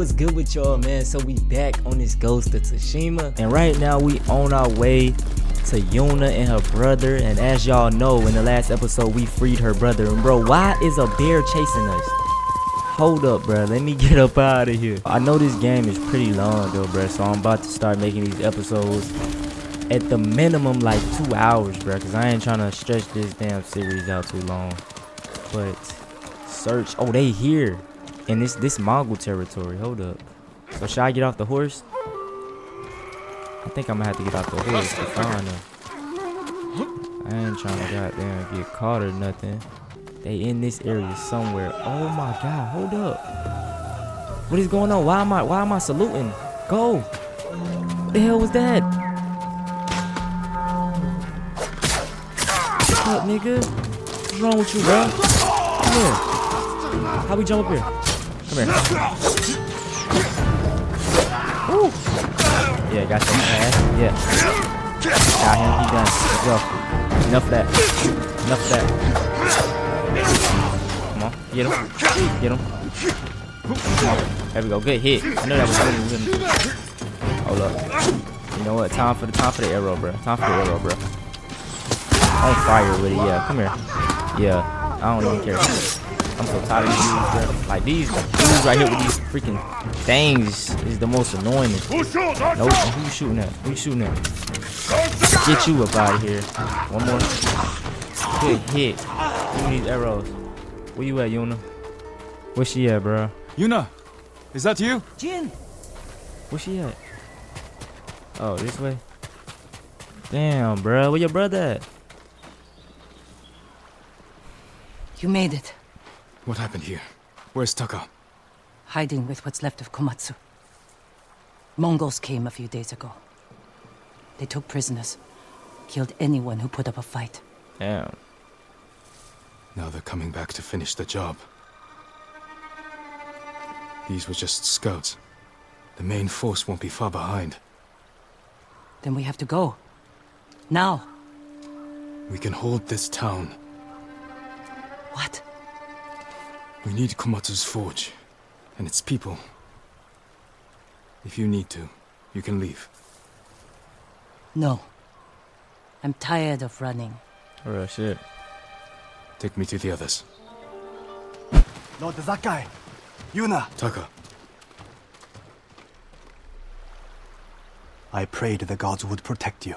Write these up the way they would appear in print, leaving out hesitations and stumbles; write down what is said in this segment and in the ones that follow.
what's good with y'all, man? So we back on this Ghost of Tsushima, and right now we on our way to Yuna and her brother. And as y'all know, in the last episode we freed her brother. And bro, why is a bear chasing us? Hold up, bro, let me get up out of here. I know this game is pretty long though, bro, so I'm about to start making these episodes at the minimum like 2 hours, bro, because I ain't trying to stretch this damn series out too long. But search, oh, they here. And this Mongol territory, hold up. So should I get off the horse? I think I'm gonna have to get off the horse to find them. I ain't trying to goddamn get caught or nothing. They in this area somewhere. Oh my god, hold up. What is going on? Why am I saluting? Go! What the hell was that? What's up, nigga? What's wrong with you, bro? Come here. How we jump up here? Come here. Woo. Yeah, got some ass. Yeah. Got him. He done. Let's go. Enough of that. Enough of that. Come on. Get him. Get him. Come on. There we go. Good hit. I know that was good. Hold up. You know what? Time for the arrow, bro. Time for the arrow, bro. On fire with it. Yeah. Come here. Yeah. I don't even care. I'm so tired of these dudes, bro. Like these dudes right here with these freaking things is the most annoying. Nope, who's shooting at? Who's shooting at? Get you up out of here. One more. Good hit. Give me these arrows. Where you at, Yuna? Where she at, bro? Yuna, is that you? Jin! Where she at? Oh, this way? Damn, bro. Where your brother at? You made it. What happened here? Where's Taka? Hiding with what's left of Komatsu. Mongols came a few days ago. They took prisoners, killed anyone who put up a fight. Damn. Now they're coming back to finish the job. These were just scouts. The main force won't be far behind. Then we have to go. Now. We can hold this town. What? We need Komatsu's forge, and its people. If you need to, you can leave. No. I'm tired of running. Oh, shit. Take me to the others. Lord Sakai, Yuna, Taka. I prayed the gods would protect you.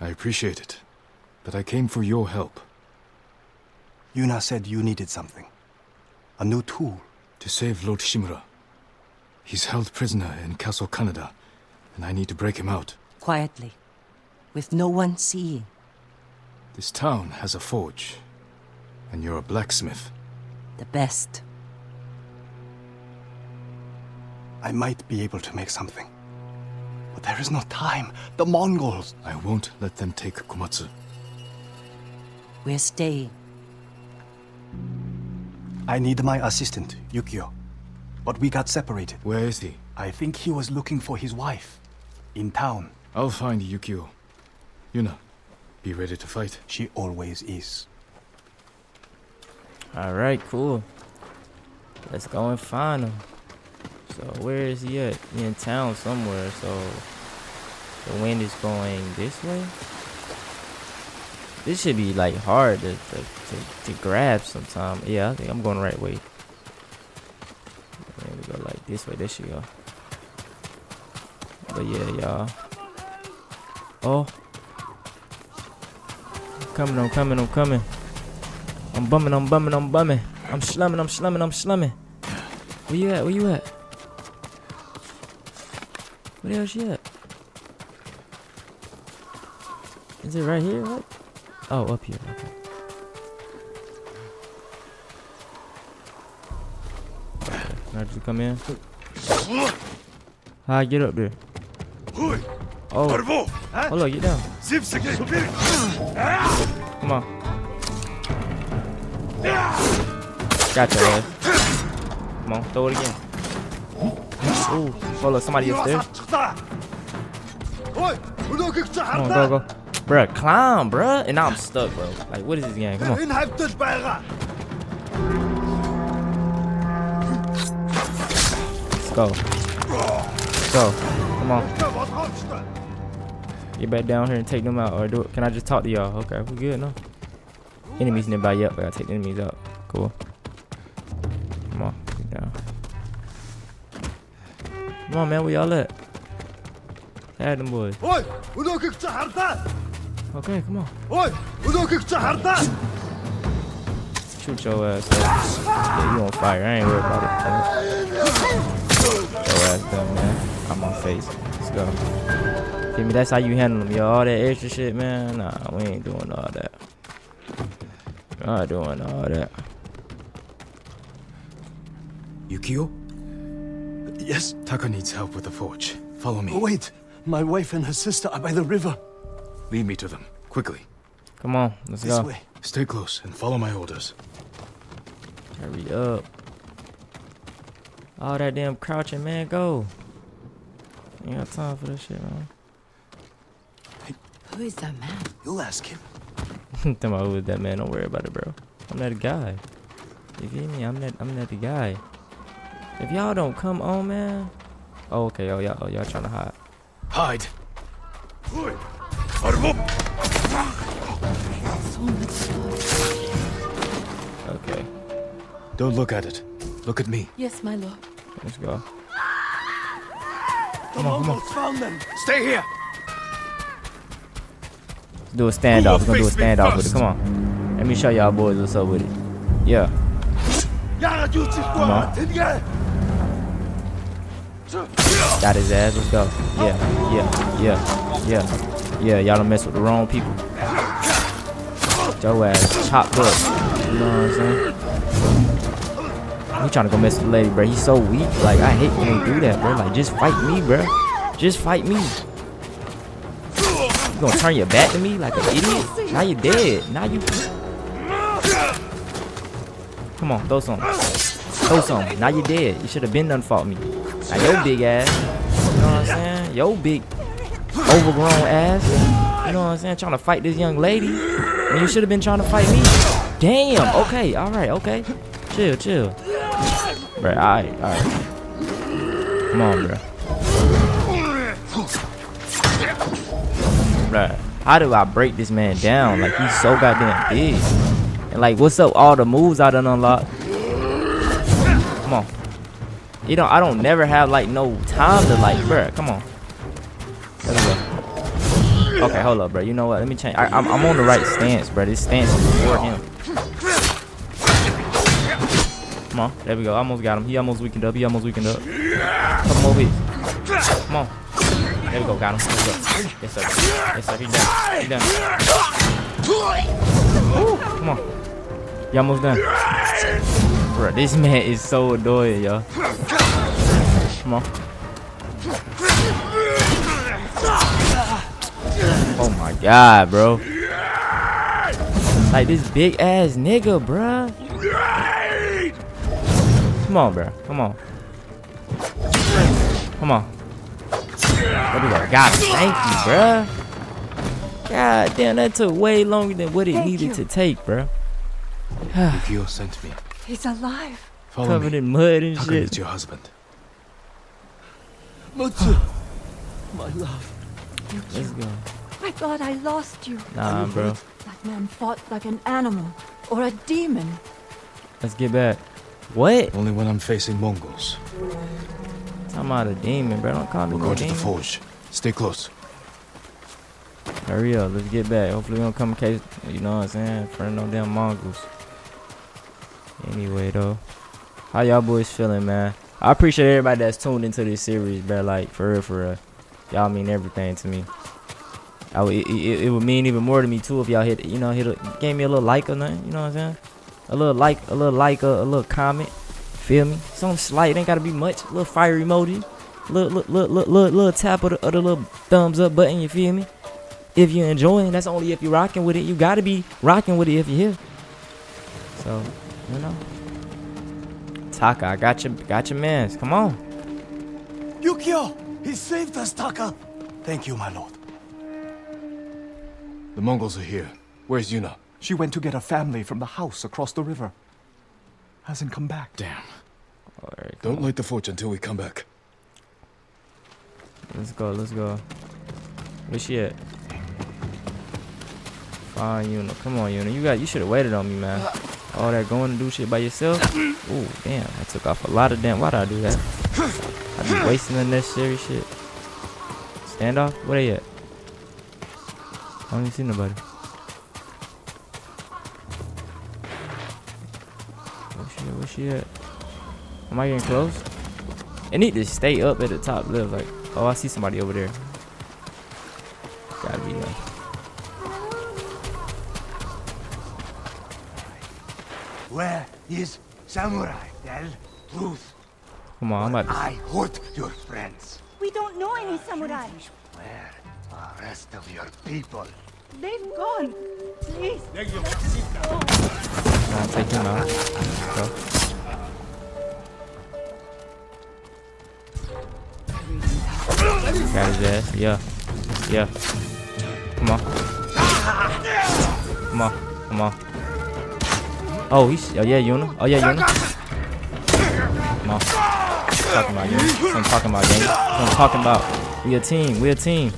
I appreciate it, but I came for your help. Yuna said you needed something. A new tool. To save Lord Shimura. He's held prisoner in Castle Canada, and I need to break him out. Quietly. With no one seeing. This town has a forge, and you're a blacksmith. The best. I might be able to make something. But there is no time. The Mongols! I won't let them take Komatsu. We're staying. I need my assistant, Yukio. But we got separated. Where is he? I think he was looking for his wife. In town. I'll find Yukio. Yuna, be ready to fight. She always is. Alright, cool. Let's go and find him. So where is he at? He in town somewhere, so the wind is going this way? This should be like hard to grab sometime. Yeah, I think I'm going the right way. There we go, like this way. There she go. But yeah, y'all. Oh, I'm coming! I'm coming! I'm coming! I'm bumming! I'm bumming! I'm bumming! I'm slumming! I'm slumming! I'm slumming! Where you at? Where you at? Where the hell she at? Is it right here? What? Oh, up here. Okay. Okay. Now just come in. Hi, get up there. Oh. Hold on, get down. Come on. Got your ass. Come on, throw it again. Ooh. Hold on, somebody upstairs. Come on, go, go. Bruh, climb, bruh. And now I'm stuck, bro. Like, what is this game? Come on. Let's Go. Go. Come on. Get back down here and take them out. Or do it. Can I just talk to y'all? Okay, we good, no? Enemies nearby, yep. I gotta take the enemies out. Cool. Come on. Get down. Come on, man. Where y'all at? Add them boys. Okay, come on. Shoot your ass up. Yeah, you on fire. I ain't worried about it. Your ass done, man. I'm on face. Let's go. Give me, that's how you handle them, yo. All that extra shit, man. Nah, we ain't doing all that. Not doing all that. Yukio? Yes? Taka needs help with the forge. Follow me. Wait! My wife and her sister are by the river. Lead me to them, quickly. Come on, let's go. This way. Stay close and follow my orders. Hurry up. All that damn crouching, man, go. Ain't got time for this shit, man. Hey. Who is that man? You'll ask him. Tell me who is that man, don't worry about it, bro. I'm that guy. You feel me? I'm not the guy. If y'all don't come on, man. Oh, okay, y'all trying to hide. Hide. Okay. Don't look at it. Look at me. Yes, my lord. Let's go. Come on, come on. Found them. Stay here. Let's do a standoff. We're gonna do a standoff with it. Come on. Let me show y'all boys what's up with it. Yeah. Come on. Got his ass. Let's go. Yeah. Yeah. Yeah. Yeah. Yeah, y'all don't mess with the wrong people. Yo ass chopped up. You know what I'm saying? He trying to go mess with the lady, bro. He's so weak. Like, I hate when they do that, bro. Like, just fight me, bro. Just fight me. You gonna turn your back to me like an idiot? Now you're dead. Now you... Come on, throw something. Throw something. Now you're dead. You should have been done fought me. Now your big ass. You know what I'm saying? Yo big... overgrown ass, you know what I'm saying, trying to fight this young lady when you should have been trying to fight me. Damn. Okay, all right, okay, chill, bro. All right, come on, bro. Bruh, how do I break this man down? Like, he's so goddamn big, and like, what's up all the moves I done unlocked? Come on. You know, I don't never have like no time to like, bruh, come on. Okay, hold up, bro. You know what? Let me change. I'm on the right stance, bro. This stance is before him. Come on. There we go. I almost got him. He almost weakened up. Come on, please. Come on. There we go. Got him. Yes, sir. He done. Ooh, come on. You almost done. Bro, this man is so annoying, yo. Come on. Oh my god, bro. Like, this big ass nigga, bruh. Come on, bro. Come on. There we go. God, thank you, bruh. God damn, that took way longer than what it needed to take, bruh. Yukio sent me. He's alive. Follow Covered me. In mud and Taka shit. It's your husband. Motsu, my love. Yukio. Let's go. I thought I lost you. Nah, bro. That man fought like an animal or a demon. Let's get back. What? Only when I'm facing Mongols. I'm out of demon, bro. Don't call me. We're going to the forge. Stay close. Hurry up. Let's get back. Hopefully we don't come in case, you know what I'm saying, in front of them Mongols. Anyway, though. How y'all boys feeling, man? I appreciate everybody that's tuned into this series, bro. Like, for real. Y'all mean everything to me. It would mean even more to me too if y'all hit, you know, gave me a little like or nothing, you know what I'm saying? A little comment, feel me? Something slight, ain't gotta be much. A little fire emoji, little tap of the little thumbs up button, you feel me? If you're enjoying, that's only if you're rocking with it. You gotta be rocking with it if you're here. So, you know, Taka, I got your mans. Come on, Yukio, he saved us, Taka. Thank you, my lord. The Mongols are here. Where's Yuna? She went to get her family from the house across the river. Hasn't come back. Damn. Right, don't light the forge until we come back. Let's go, let's go. Where's she at? Ah, Yuna. Come on, Yuna. You should have waited on me, man. All that going to do shit by yourself? Ooh, damn. I took off a lot of damn. Why did I do that? I be wasting unnecessary shit. Standoff? Where they at? I don't even see nobody. Where she at? Where she at? Am I getting close? It need to stay up at the top left. Like, oh, I see somebody over there. Gotta be like. Where is Samurai, tell truth? Come on, I hurt your friends. We don't know any samurai. Where are the rest of your people? They've gone. Please. I'll take him out. Go. Got his ass. Yeah. Yeah. Come on. Come on. Come on. Oh, he's. Oh, yeah, Yuna. Oh, yeah, Yuna. Come on. Talking about, Yuna. That's what I'm talking about, gang. That's what I'm talking about. We a team. We a team.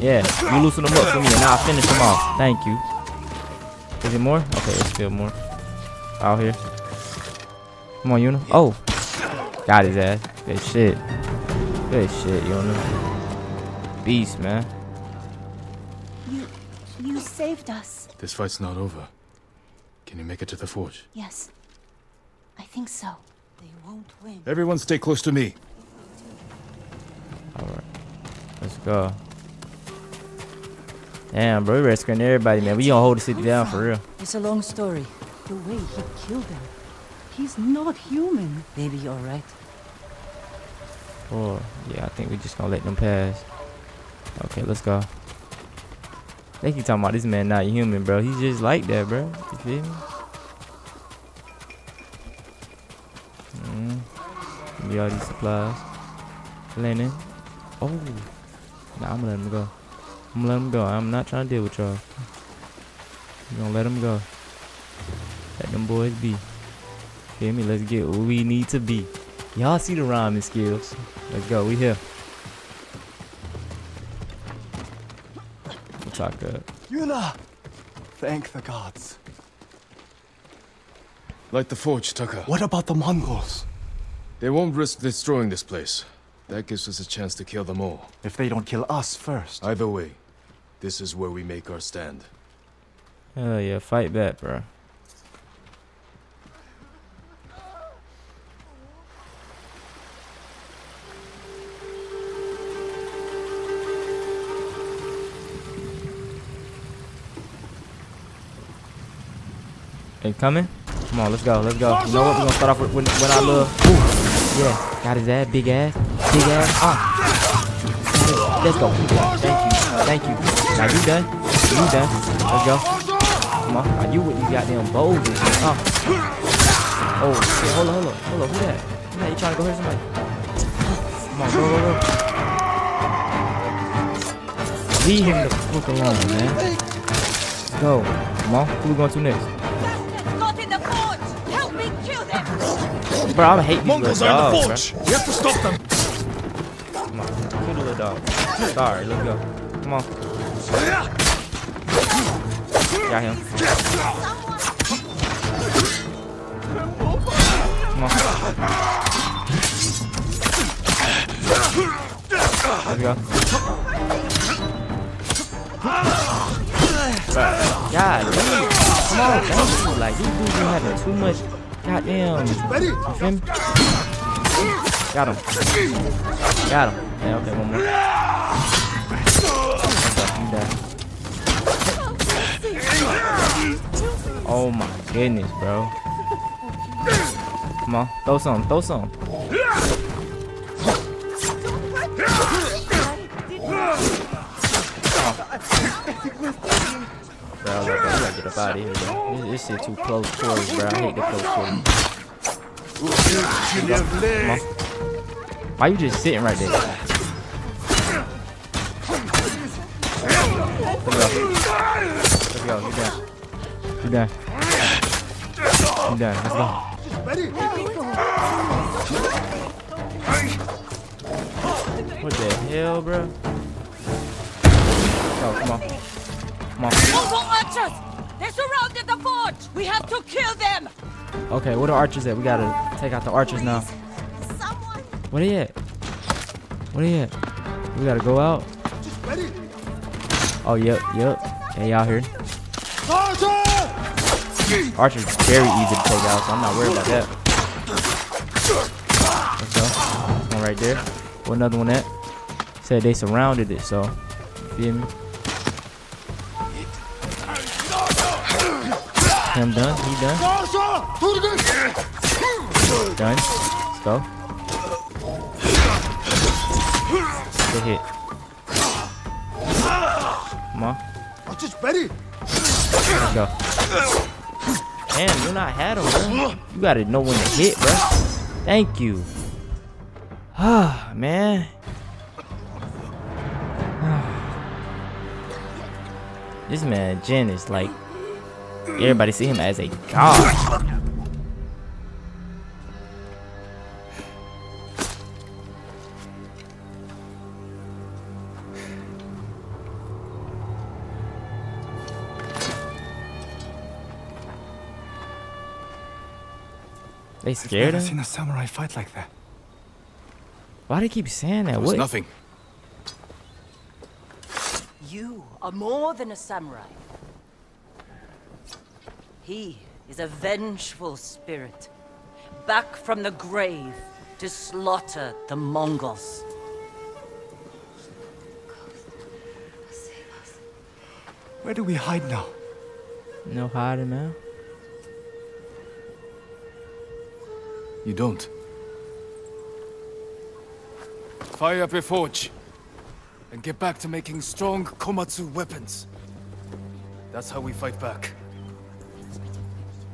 Yeah. You loosen them up for me, and I'll finish them off. Thank you. Is it more? Okay, it's still more. Out here. Come on, Yuna. Oh. Got his ass. Good shit. Good shit, Yuna. Beast, man. You saved us. This fight's not over. Can you make it to the forge? Yes. I think so. They won't win. Everyone stay close to me. Alright. Let's go. Damn, bro. We're rescuing everybody, man. We gonna hold the city down for real. It's a long story. The way he killed them. He's not human. Maybe you're right. Oh, yeah. I think we just gonna let them pass. Okay, let's go. They keep talking about this man not human, bro. He's just like that, bro. You feel me? Give me all these supplies. Landing. Oh. Nah, I'm gonna let him go. I'm gonna let him go. I'm not trying to deal with y'all. I'm gonna let him go. Let them boys be. Feel me? Let's get where we need to be. Y'all see the rhyming skills. Let's go. We here. Taka. Yuna! Thank the gods. Light the forge, Taka. What about the Mongols? They won't risk destroying this place. That gives us a chance to kill them all. If they don't kill us first. Either way, this is where we make our stand. Hell yeah, fight back, bro. Coming? Come on, let's go, let's go. You know what? We're gonna start off with what I love. Ooh, yeah, got his ass, big ass, big ass. Ah, let's go. Thank you, thank you. Now you done? You done? Let's go. Come on, are you with these goddamn boulders? Oh, shit. Hold on, hold on, hold on. Who that? Who that? You trying to go hurt somebody? Come on, go, go, go. Leave him the fuck alone, man. Let's go. Come on, who we going to next? Bro, I hate these Mongols little dogs, are in the forge. Bro. We have to stop them. Come on, kill the little dog. Sorry, let's go. Come on. Got him. Come on. Let's go. God, dude. Come on, dude. Like, these dudes are having too much... Goddamn. Got him. Got him. Yeah, okay, one more. Oh my goodness, bro. Come on, throw some, throw some. Body, this shit too close to us, bro. I hate the close quarters. Why you just sitting right there? Let's go. You done. You done. You done. Let's go. hell, bro? Oh, come on. Come on. Mongol archers! They surrounded the fort! We have to kill them! Okay, where the archers at? We gotta take out the archers now. Someone. Where they at? Where they at? We gotta go out. Oh, yep, yep. Hey, y'all here. Archer's very easy to take out, so I'm not worried about that. Let's go. One right there. Where another one at? Said they surrounded it, so. Feel me? Him done. He done. Done. Let's go. Good hit. Come on. Let's go. Damn, you not had him, bro. You gotta know when to hit, bro. Thank you. Ah, man. This man Jin is like everybody see him as a god. They scared him? I've never seen a samurai fight like that. Why do you keep saying that? There was what? Nothing. You are more than a samurai. He is a vengeful spirit, back from the grave to slaughter the Mongols. Where do we hide now? No hiding now. You don't. Fire up your forge and get back to making strong Komatsu weapons. That's how we fight back.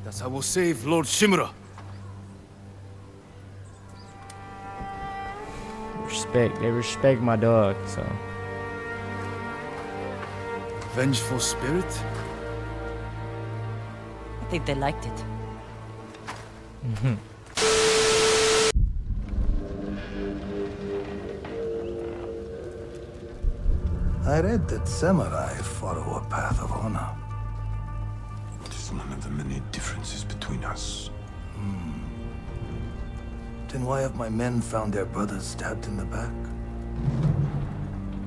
That's how we'll save Lord Shimura. Respect. They respect my dog, so. Vengeful spirit? I think they liked it. Mm-hmm. I read that samurai follow a path of honor. It is one of the many differences between us. Then why have my men found their brothers stabbed in the back?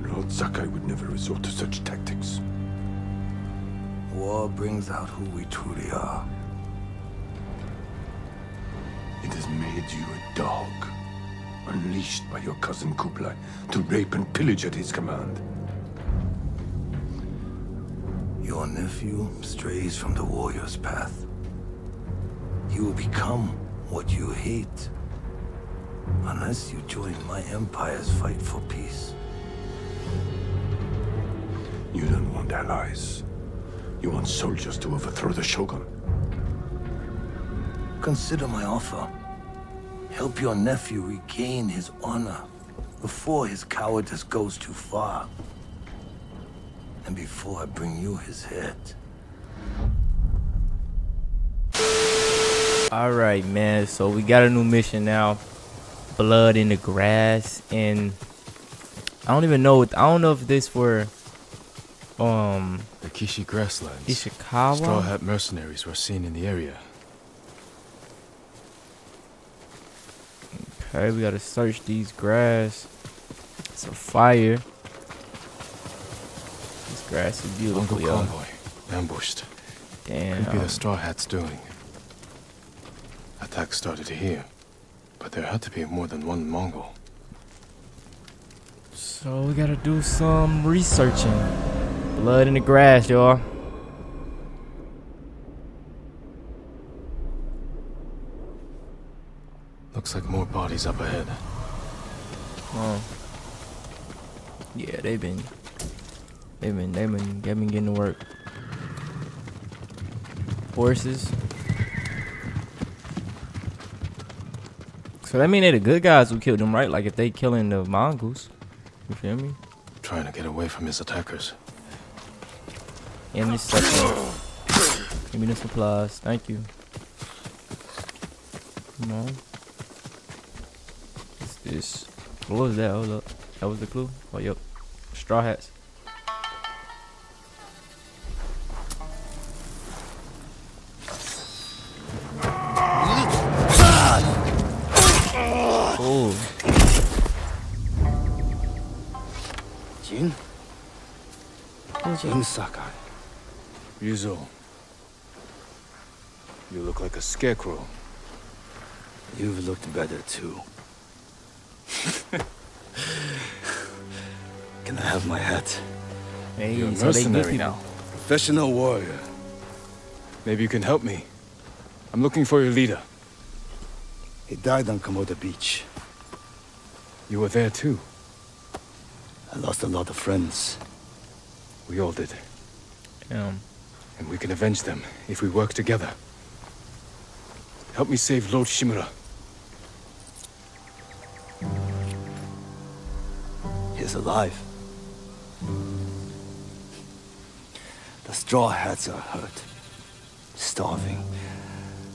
Lord Sakai would never resort to such tactics. War brings out who we truly are. It has made you a dog, unleashed by your cousin Kublai to rape and pillage at his command. Your nephew strays from the warrior's path. You will become what you hate, unless you join my empire's fight for peace. You don't want allies. You want soldiers to overthrow the shogun. Consider my offer. Help your nephew regain his honor before his cowardice goes too far. And before I bring you his head. Alright, man. So we got a new mission now. Blood in the grass. And I don't even know. I don't know if this were the Kishi grasslands. Ishikawa. Straw Hat mercenaries were seen in the area. Okay, we gotta search these grass. It's a fire. Grass is beautiful. Uncle Convoy ambushed. Damn. Could be the Straw Hats doing. Attack started here, but there had to be more than one Mongol. So we gotta do some researching. Blood in the grass, y'all. Looks like more bodies up ahead. Oh. Yeah, they've been getting to work. Horses. So that mean they're the good guys who killed them, right? Like if they killing the Mongols. You feel me? Trying to get away from his attackers. And this stuff. Give me the supplies. Thank you. Come on. What's this? What was that? Hold up. That was the clue? Oh, yep. Straw hats. Jin? Jin Sakai. Ryuzo. You look like a scarecrow. You've looked better, too. Can I have my hat? Hey, you're a mercenary now. Professional warrior. Maybe you can help me. I'm looking for your leader. He died on Komoda Beach. You were there, too. I lost a lot of friends. We all did. And we can avenge them if we work together. Help me save Lord Shimura. He's alive. The straw hats are hurt. Starving.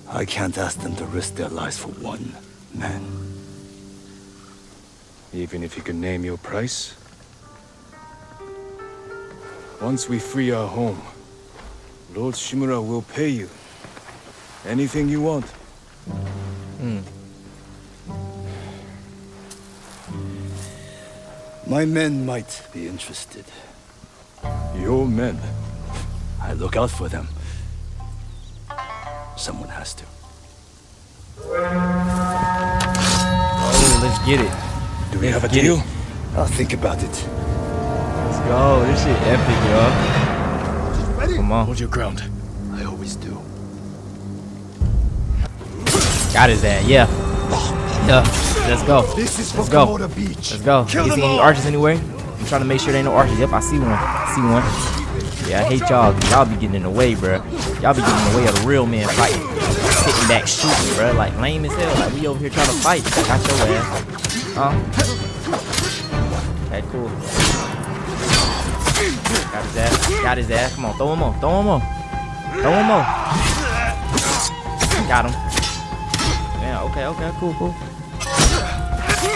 I can't ask them to risk their lives for one man. Even if you can name your price? Once we free our home, Lord Shimura will pay you anything you want. My men might be interested. Your men? I look out for them. Someone has to. Oh, let's get it. Do we have a deal? I'll think about it. Let's go. This shit epic, y'all. Ready? Come on. Hold your ground. I always do. Got his ass. Yeah. Yeah. Let's go. This is for Komoda Beach. Let's go. You see any arches anywhere? I'm trying to make sure there ain't no arches. Yep, I see one. I see one. Yeah, I hate y'all. Y'all be getting in the way, bro. Y'all be getting in the way of the real men fighting. Sitting back shooting, bro. Like, lame as hell. Like, we over here trying to fight. Got your ass. Huh? Okay, cool. Got his ass. Got his ass. Come on, throw him on. Throw him on. Throw him on. Got him. Yeah, okay, okay. Cool, cool.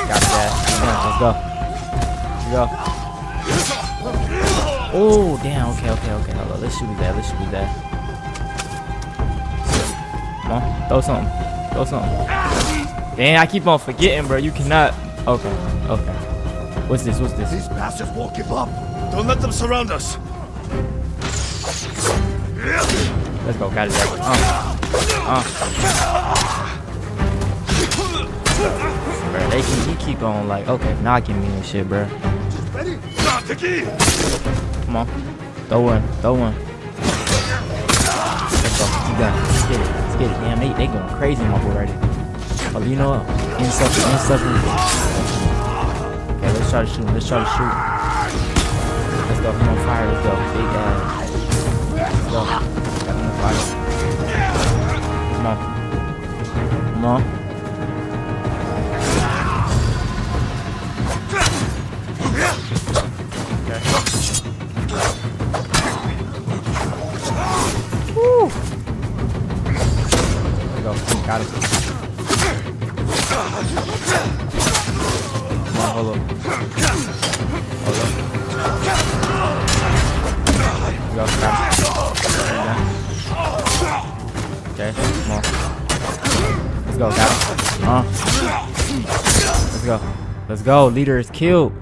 Got his ass. Let's go. Let's go. Oh, damn. Okay, okay, okay. Hold on. Let's shoot his ass. Let's shoot his ass. Come on. Throw something. Throw something. Damn, I keep on forgetting, bro. You cannot. Okay, okay. What's this? What's this? These bastards won't give up. Don't let them surround us. Let's go. Got it. Bro, they can, he keep on, like, okay, knocking me and shit, bro. Ready? Come on. Throw one. Throw one. Let's go. You got it. Let's get it. Let's get it. Damn, they going crazy on my boy right there. Oh, you know what? Insufferable. Okay, let's try to shoot. Let's try to shoot. Let's go. Come on, fire. Let's go. Big ass. Let's go. Got him on fire. Come on. Come on. Got it. Come on, hold up. Hold up. We got it. Okay, come on. Let's go, got it. Let's go. Let's go. Leader is killed.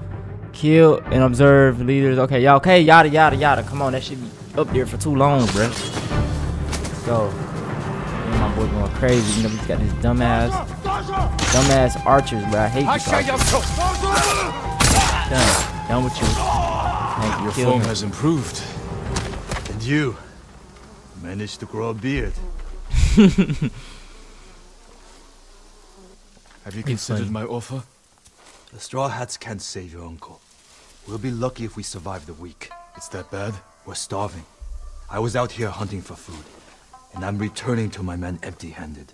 Kill and observe leaders. Okay, y'all. Okay, yada, yada, yada. Come on, that shit be up there for too long, bruh. Let's go. We're going crazy, you know, we got this dumbass archers, bro. I hate these archers. Done. Done with you. Thank you. Your form has improved. And you managed to grow a beard. Have you considered my offer? The Straw Hats can't save your uncle. We'll be lucky if we survive the week. It's that bad? We're starving. I was out here hunting for food. And I'm returning to my men empty-handed.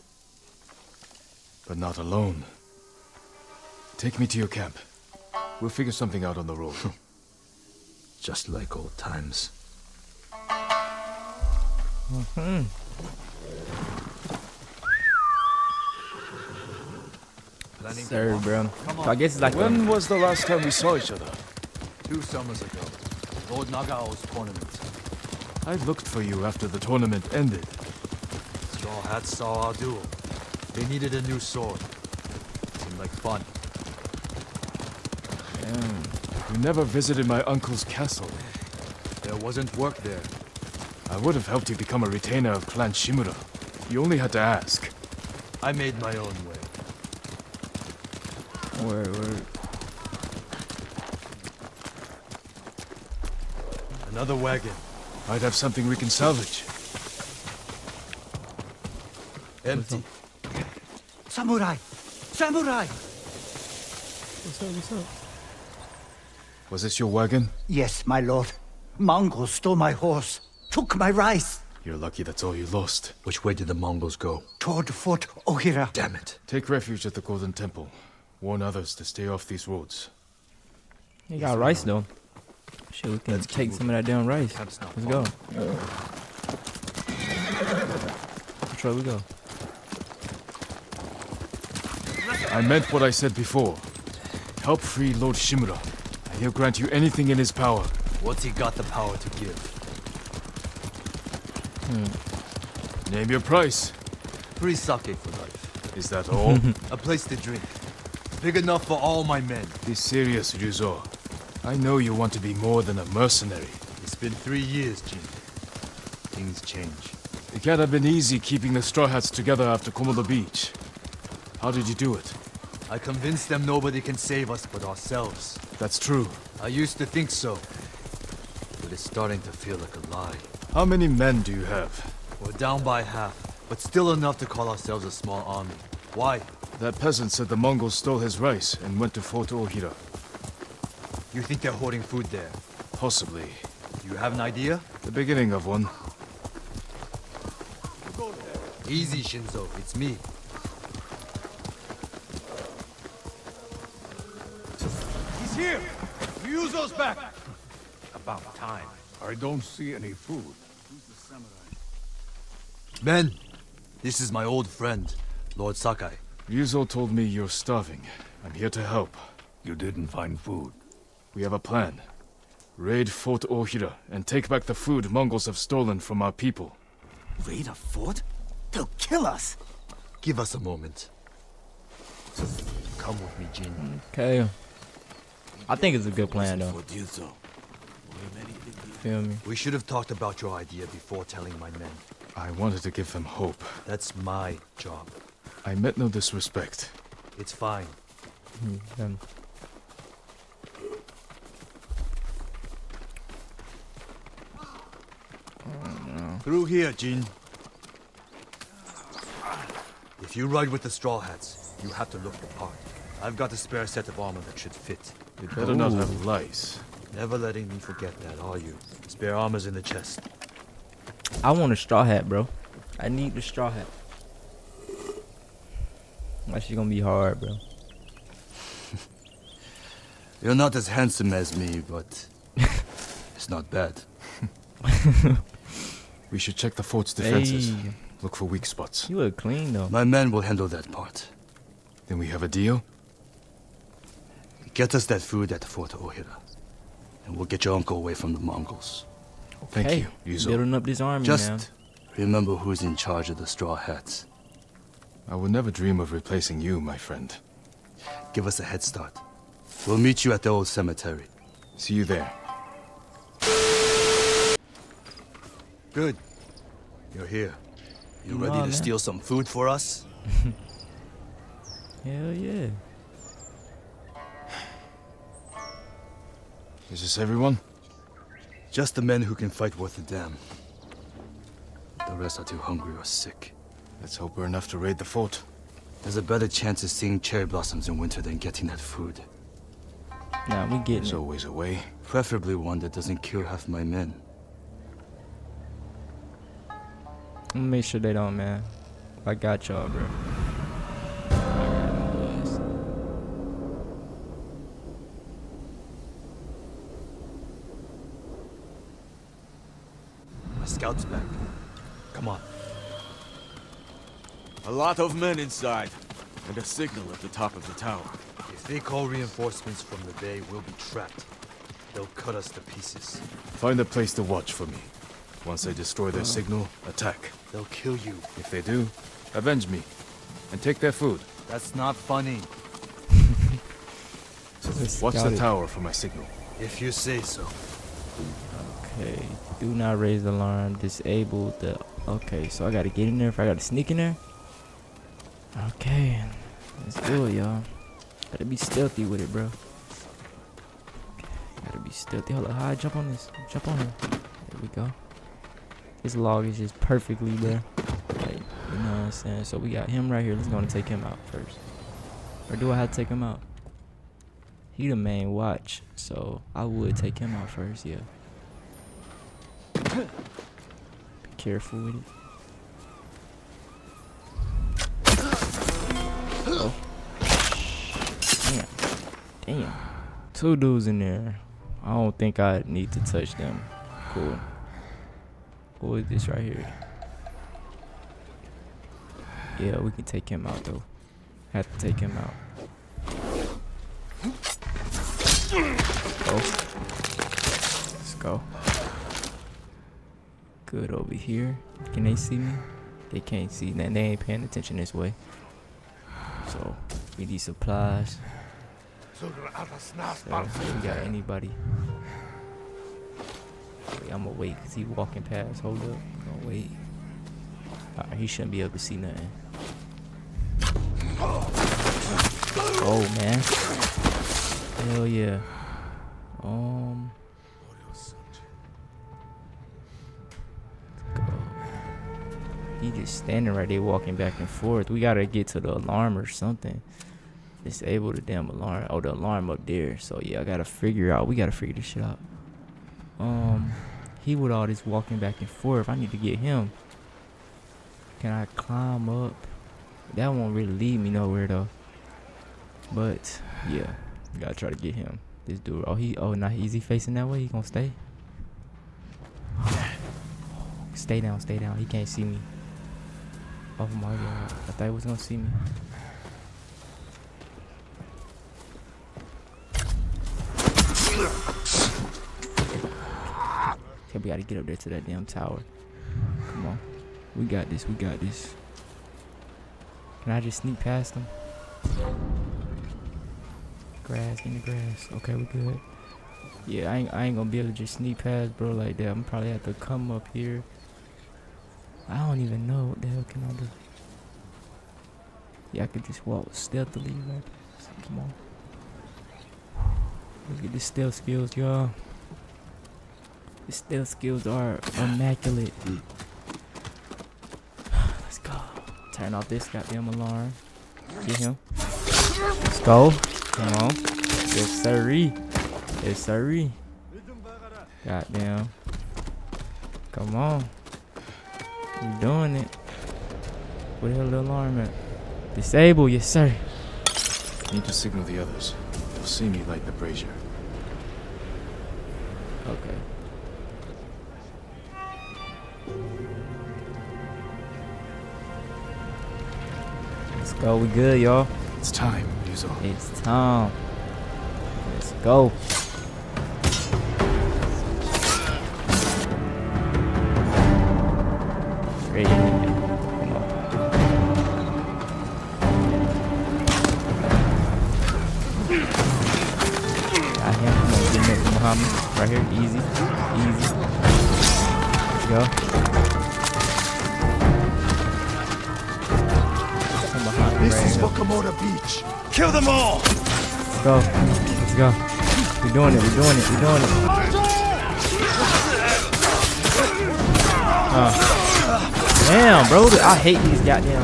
But not alone. Take me to your camp. We'll figure something out on the road. Just like old times. Mm-hmm. Sorry, bro. So I guess it's like. When was the last time we saw each other? 2 summers ago. Lord Nagao's tournament. I looked for you after the tournament ended. Straw Hats saw our duel. They needed a new sword. Seemed like fun. Damn. You never visited my uncle's castle. There wasn't work there. I would have helped you become a retainer of Clan Shimura. You only had to ask. I made my own way. Wait. Another wagon. Might have something we can salvage. Empty. Samurai! What's up? Was this your wagon? Yes, my lord. Mongols stole my horse. Took my rice. You're lucky that's all you lost. Which way did the Mongols go? Toward Fort Ohira. Damn it. Take refuge at the Golden Temple. Warn others to stay off these roads. You got rice though. Shit, we can take some of that damn rice. Let's go. Which way we go? I meant what I said before. Help free Lord Shimura. And he'll grant you anything in his power. What's he got the power to give? Name your price. Free sake for life. Is that all? A place to drink. Big enough for all my men. Be serious, Ryuzo. I know you want to be more than a mercenary. It's been 3 years, Jin. Things change. It can't have been easy keeping the Straw Hats together after Komoda Beach. How did you do it? I convinced them nobody can save us but ourselves. That's true. I used to think so. But it's starting to feel like a lie. How many men do you have? We're down by half, but still enough to call ourselves a small army. Why? That peasant said the Mongols stole his rice and went to Fort Ohira. You think they're hoarding food there? Possibly. You have an idea? The beginning of one. Easy, Shinzo. It's me. He's here! Ryuzo's back! About time. I don't see any food. Who's the samurai? Men, this is my old friend, Lord Sakai. Ryuzo told me you're starving. I'm here to help. You didn't find food. We have a plan. Raid Fort Ohira and take back the food Mongols have stolen from our people. Raid a fort? They'll kill us! Give us a moment. Come with me, Jin. Okay. I think it's a good plan, though. Feel me. We should have talked about your idea before telling my men. I wanted to give them hope. That's my job. I meant no disrespect. It's fine. Through here, Jin. If you ride with the Straw Hats, you have to look the part. I've got a spare set of armor that should fit. You better not have lice. Never letting me forget that, are you? Spare armor's in the chest. I want a straw hat, bro. I need the straw hat. That's gonna be hard, bro. You're not as handsome as me, but it's not bad. We should check the fort's defenses. Hey. Look for weak spots. You look clean, though. My men will handle that part. Then we have a deal? Get us that food at the Fort Ohira. And we'll get your uncle away from the Mongols. Okay. Thank you, Yuzo. Building up this army now. Remember who's in charge of the Straw Hats. I would never dream of replacing you, my friend. Give us a head start. We'll meet you at the old cemetery. See you there. Good. You're here. You ready to steal some food for us? Hell yeah. Is this everyone? Just the men who can fight worth a damn. The rest are too hungry or sick. Let's hope we're enough to raid the fort. There's a better chance of seeing cherry blossoms in winter than getting that food. Nah, we get it. There's always a way. Preferably one that doesn't kill half my men. Make sure they don't, man. I got y'all, bro. Scout's back. Come on. A lot of men inside. and a signal at the top of the tower. If they call reinforcements from the bay, we'll be trapped. They'll cut us to pieces. Find a place to watch for me. Once they destroy their signal, attack. They'll kill you. If they do, avenge me. And take their food. That's not funny. Watch the tower for my signal. If you say so. Okay. Do not raise the alarm. Disable the... Okay, so I gotta get in there if I gotta sneak in there. Okay. Let's do it, y'all. Gotta be stealthy with it, bro. Gotta be stealthy. Hold on. How I jump on this? Jump on him. There we go. This log is just perfectly there. Like, you know what I'm saying? So we got him right here. Let's go and take him out first. Or do I have to take him out? He the main watch. So I would take him out first, yeah. Be careful with it. Oh. Damn. Damn. Two dudes in there. I don't think I need to touch them. Cool. What is this right here? Yeah, we can take him out though. Have to take him out. Oh. Let's go. Good, over here. Can they see me? They can't see. They ain't paying attention this way. So, we need supplies. So, we got anybody. Wait, I'm gonna wait because he walking past. Hold up. I'm gonna wait. Alright, he shouldn't be able to see nothing. Oh, man. Hell yeah. Let's go. He just standing right there walking back and forth. We gotta get to the alarm or something. Disable the damn alarm. Oh, the alarm up there. So yeah, I gotta figure out. We gotta figure this shit out. He with all this walking back and forth. I need to get him. Can I climb up? That won't really lead me nowhere though. But yeah, gotta try to get him. This dude. Oh, he. Oh, not easy facing that way. He gonna stay. Stay down. Stay down. He can't see me. Oh my god! I thought he was gonna see me. Okay, we gotta get up there to that damn tower. Come on. We got this. We got this. Can I just sneak past him? Grass in the grass. Okay, we good. Yeah, I ain't gonna be able to just sneak past, bro, like that. I'm probably have to come up here. I don't even know what the hell can I do. Yeah, I could just walk stealthily right past. Come on. Look at the stealth skills, y'all. The stealth skills are immaculate. Let's go. Turn off this goddamn alarm. Get him. Let's go. Come on. Yes, sirree. Yes, sirree. Goddamn. Come on. You doing it. Where the hell the alarm at? Disable. Yes, sir. Need to signal the others. They'll see me light the brazier. Okay. Let's go, we good, y'all. It's time, Ryuzo. It's time. Let's go. Great. Come on. Got him. Come on, get him, Muhammad. Right here, easy, easy. There we go. This is for Komoda Beach. Kill them all. Let's go. Let's go. We're doing it. We're doing it. We're doing it. Damn, bro. I hate these goddamn.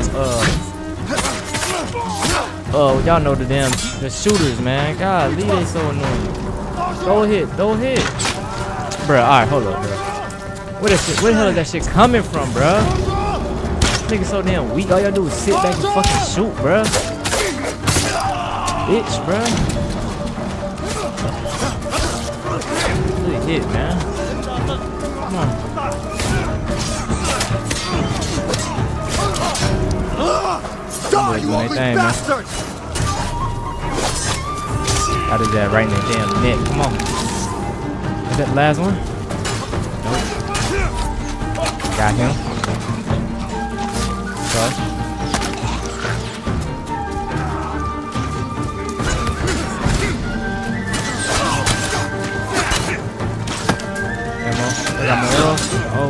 Oh, y'all know the damn shooters, man. God, they so annoying. Don't hit. Don't hit. Bro, alright, hold up, bro. Where the hell is that shit coming from, bro? Nigga so damn weak. All y'all do is sit back and fucking shoot, bruh. Bitch, bruh. Good hit, man. Come on. Stop, you ugly bastard! How did that right in the damn neck? Come on. Is that the last one? Nope. Got him. Crush. I got more arrows. Oh. Oh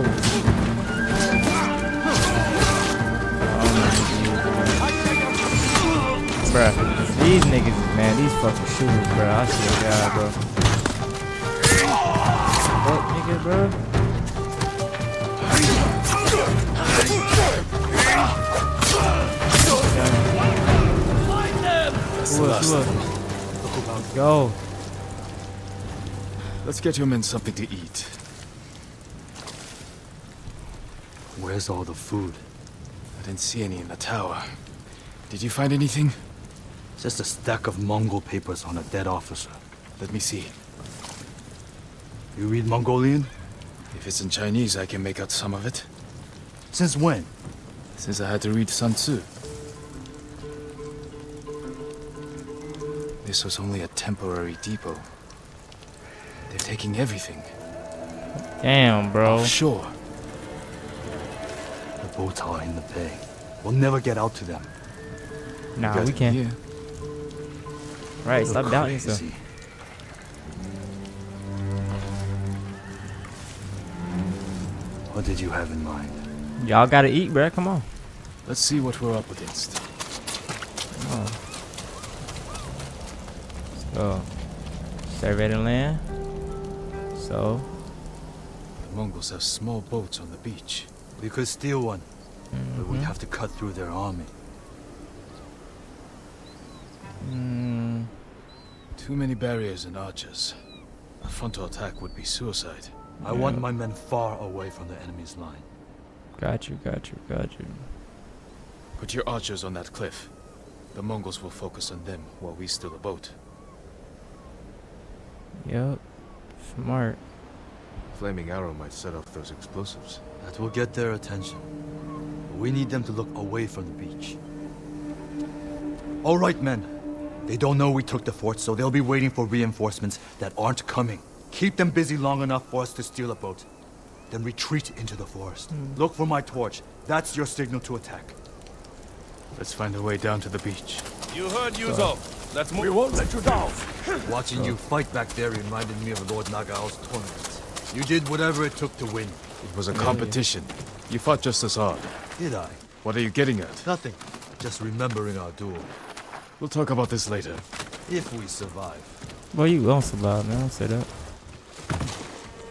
bruh. These niggas, man, these fucking shooters, bruh. I see a guy, bro. Fuck, nigga, bro. Look. Let's go. Let's get your men something to eat. Where's all the food? I didn't see any in the tower. Did you find anything? Just a stack of Mongol papers on a dead officer. Let me see. You read Mongolian? If it's in Chinese, I can make out some of it. Since when? Since I had to read Sun Tzu. This was only a temporary depot. They're taking everything. Damn, bro. Sure. Boats are in the bay. We'll never get out to them. Nah, we can't. Yeah. Right, stop doubting yourself. What did you have in mind? Y'all gotta eat, bruh. Come on. Let's see what we're up against. Oh. So, survey the land. So, the Mongols have small boats on the beach. We could steal one, but we'd have to cut through their army. Too many barriers and archers. A frontal attack would be suicide. Yeah. I want my men far away from the enemy's line. Got you. Put your archers on that cliff. The Mongols will focus on them while we steal the boat. Yep, smart. Flaming arrow might set off those explosives. That will get their attention. But we need them to look away from the beach. All right, men. They don't know we took the fort, so they'll be waiting for reinforcements that aren't coming. Keep them busy long enough for us to steal a boat. Then retreat into the forest. Look for my torch. That's your signal to attack. Let's find a way down to the beach. You heard, Yuzo. Let's move. We won't let you down. Watching you fight back there reminded me of Lord Nagao's tournament. You did whatever it took to win. It was a competition. You fought just as hard. Did I? What are you getting at? Nothing. Just remembering our duel. We'll talk about this later. If we survive. Well, you won't survive, man. Don't say that.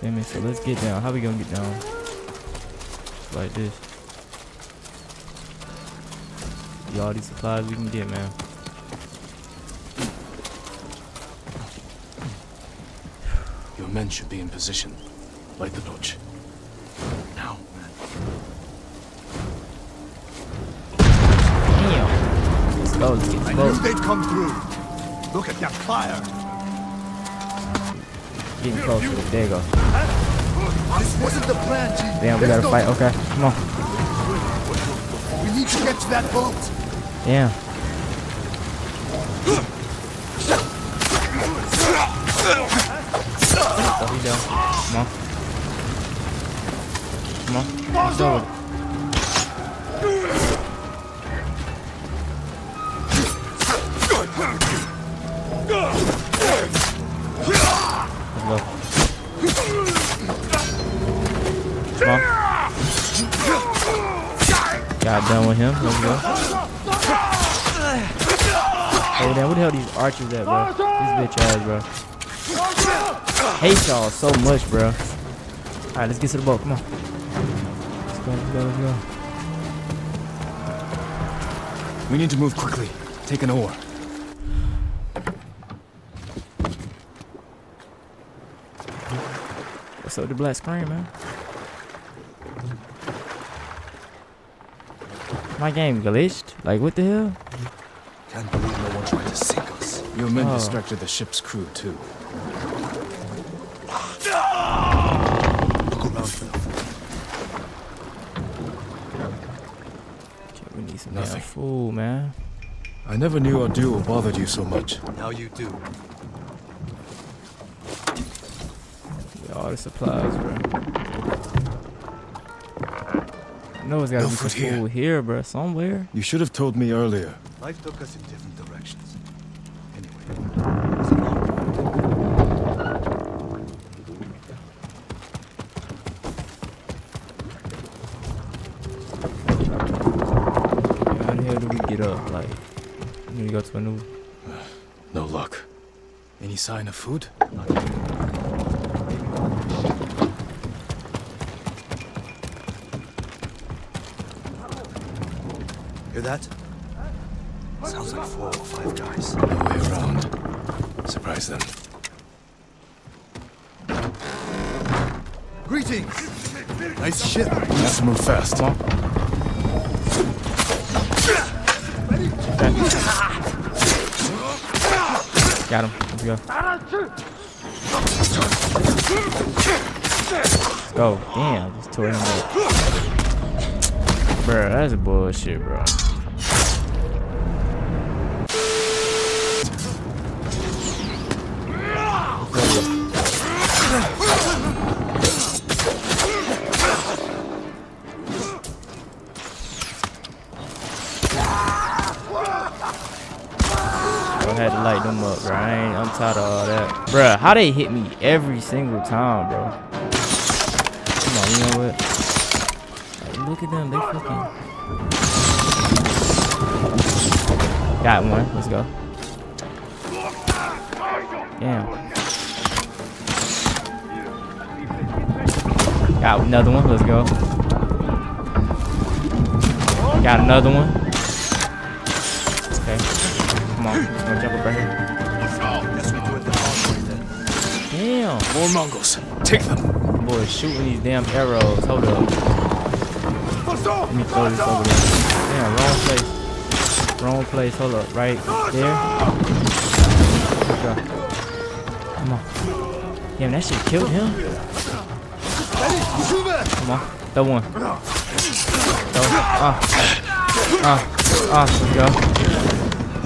Damn it, so let's get down. How we gonna get down? Like this. Get all these supplies we can get, man. Your men should be in position. Light the torch. Now, man. Damn. It's close. It's close. I knew they'd come through. Look at that fire. Getting closer. There you go. This wasn't the plan, G. Damn, we gotta fight. Okay, come on. We need to get to that boat. Damn. Come on. Let's go. Got done with him. Let's go. Hey, man, what the hell are these archers at, bro? These bitch ass, bro. Hate y'all so much, bro. All right, let's get to the boat. Come on. Let's go. We need to move quickly. Take an oar. What's up with the black screen, man? My game glitched. Like, what the hell? Can't believe no one tried to sink us. Your men distracted the ship's crew too. worth nothing. Yeah, fool, man. I never knew our duel bothered you so much. Now you do. Yeah, all the supplies, bro. I know it's gotta be some fool here, bro, somewhere. You should have told me earlier. Life took us in different directions. Anyway, it's a long time. How the hell do we get up? Like, we go to a new. No luck. Any sign of food? Not yet. Hear that? Sounds like 4 or 5 guys. No way around. Surprise them. Greetings! Nice ship. Let's move fast. Huh? Got him. Let's go. Damn, just tore him up. Bruh, that's bullshit, bro. Tired of all that, bruh. How they hit me every single time, bro. Come on, you know what? Like, look at them, they fucking got one. Let's go. Damn. Got another one. Let's go. Got another one. Okay. Come on. Just gonna jump up right here. Damn. More Mongols. Take them. Boy, shooting these damn arrows. Hold up. Let me throw this over there. Damn, wrong place. Wrong place. Hold up. Right there. Come on. Damn, that shit killed him. Come on. That one. Let's go.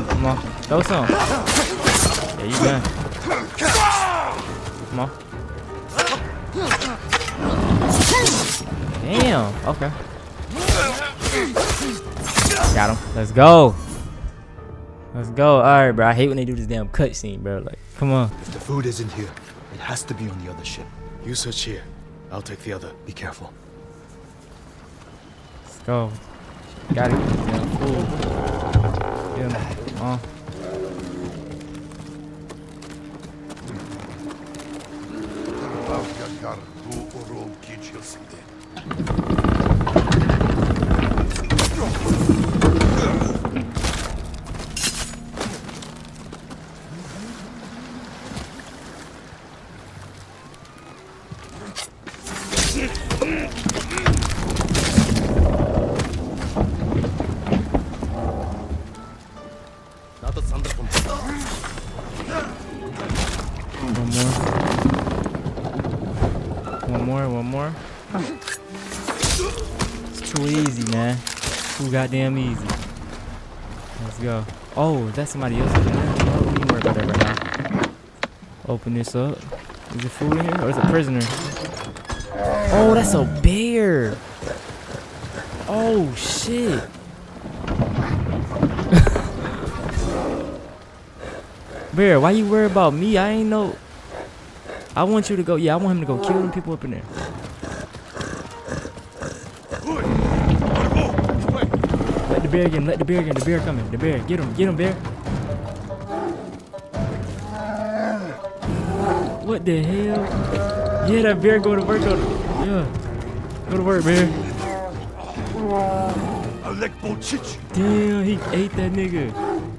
Come on. Throw some. Yeah, you done. Come on. Damn. Okay. Got him. Let's go. Let's go. All right, bro. I hate when they do this damn cutscene, bro. Like, come on. If the food isn't here, it has to be on the other ship. You search here. I'll take the other. Be careful. Let's go. Got it. Damn food. Get him. Come on. One more. It's too easy, man. Too goddamn easy. Let's go. Oh, that's somebody else. Oh, we worry about that right now. Open this up. Is it food in here? Or is it prisoner? Oh, that's a bear. Oh shit. Bear, why you worry about me? I ain't no. I want you to go. Yeah, I want him to go kill them people up in there. Let the bear get him. Let the bear get him. The bear coming. The bear. Get him. Get him, bear. What the hell? Yeah, that bear go to work on him. Yeah. Go to work, bear. Damn, he ate that nigga.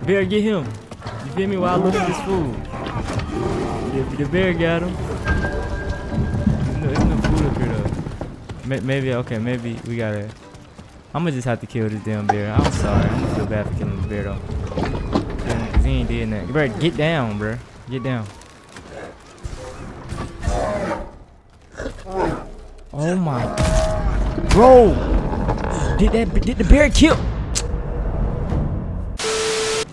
Bear, get him. You feel me? While I look at this food. The bear got him. There's no food up here though. Maybe, okay, maybe we gotta. I'm gonna just have to kill this damn bear. I'm sorry. I'm gonna feel bad for killing the bear though. Cause he ain't did nothing. Bro, get down, bro. Get down. Oh my. Bro! Did the bear kill?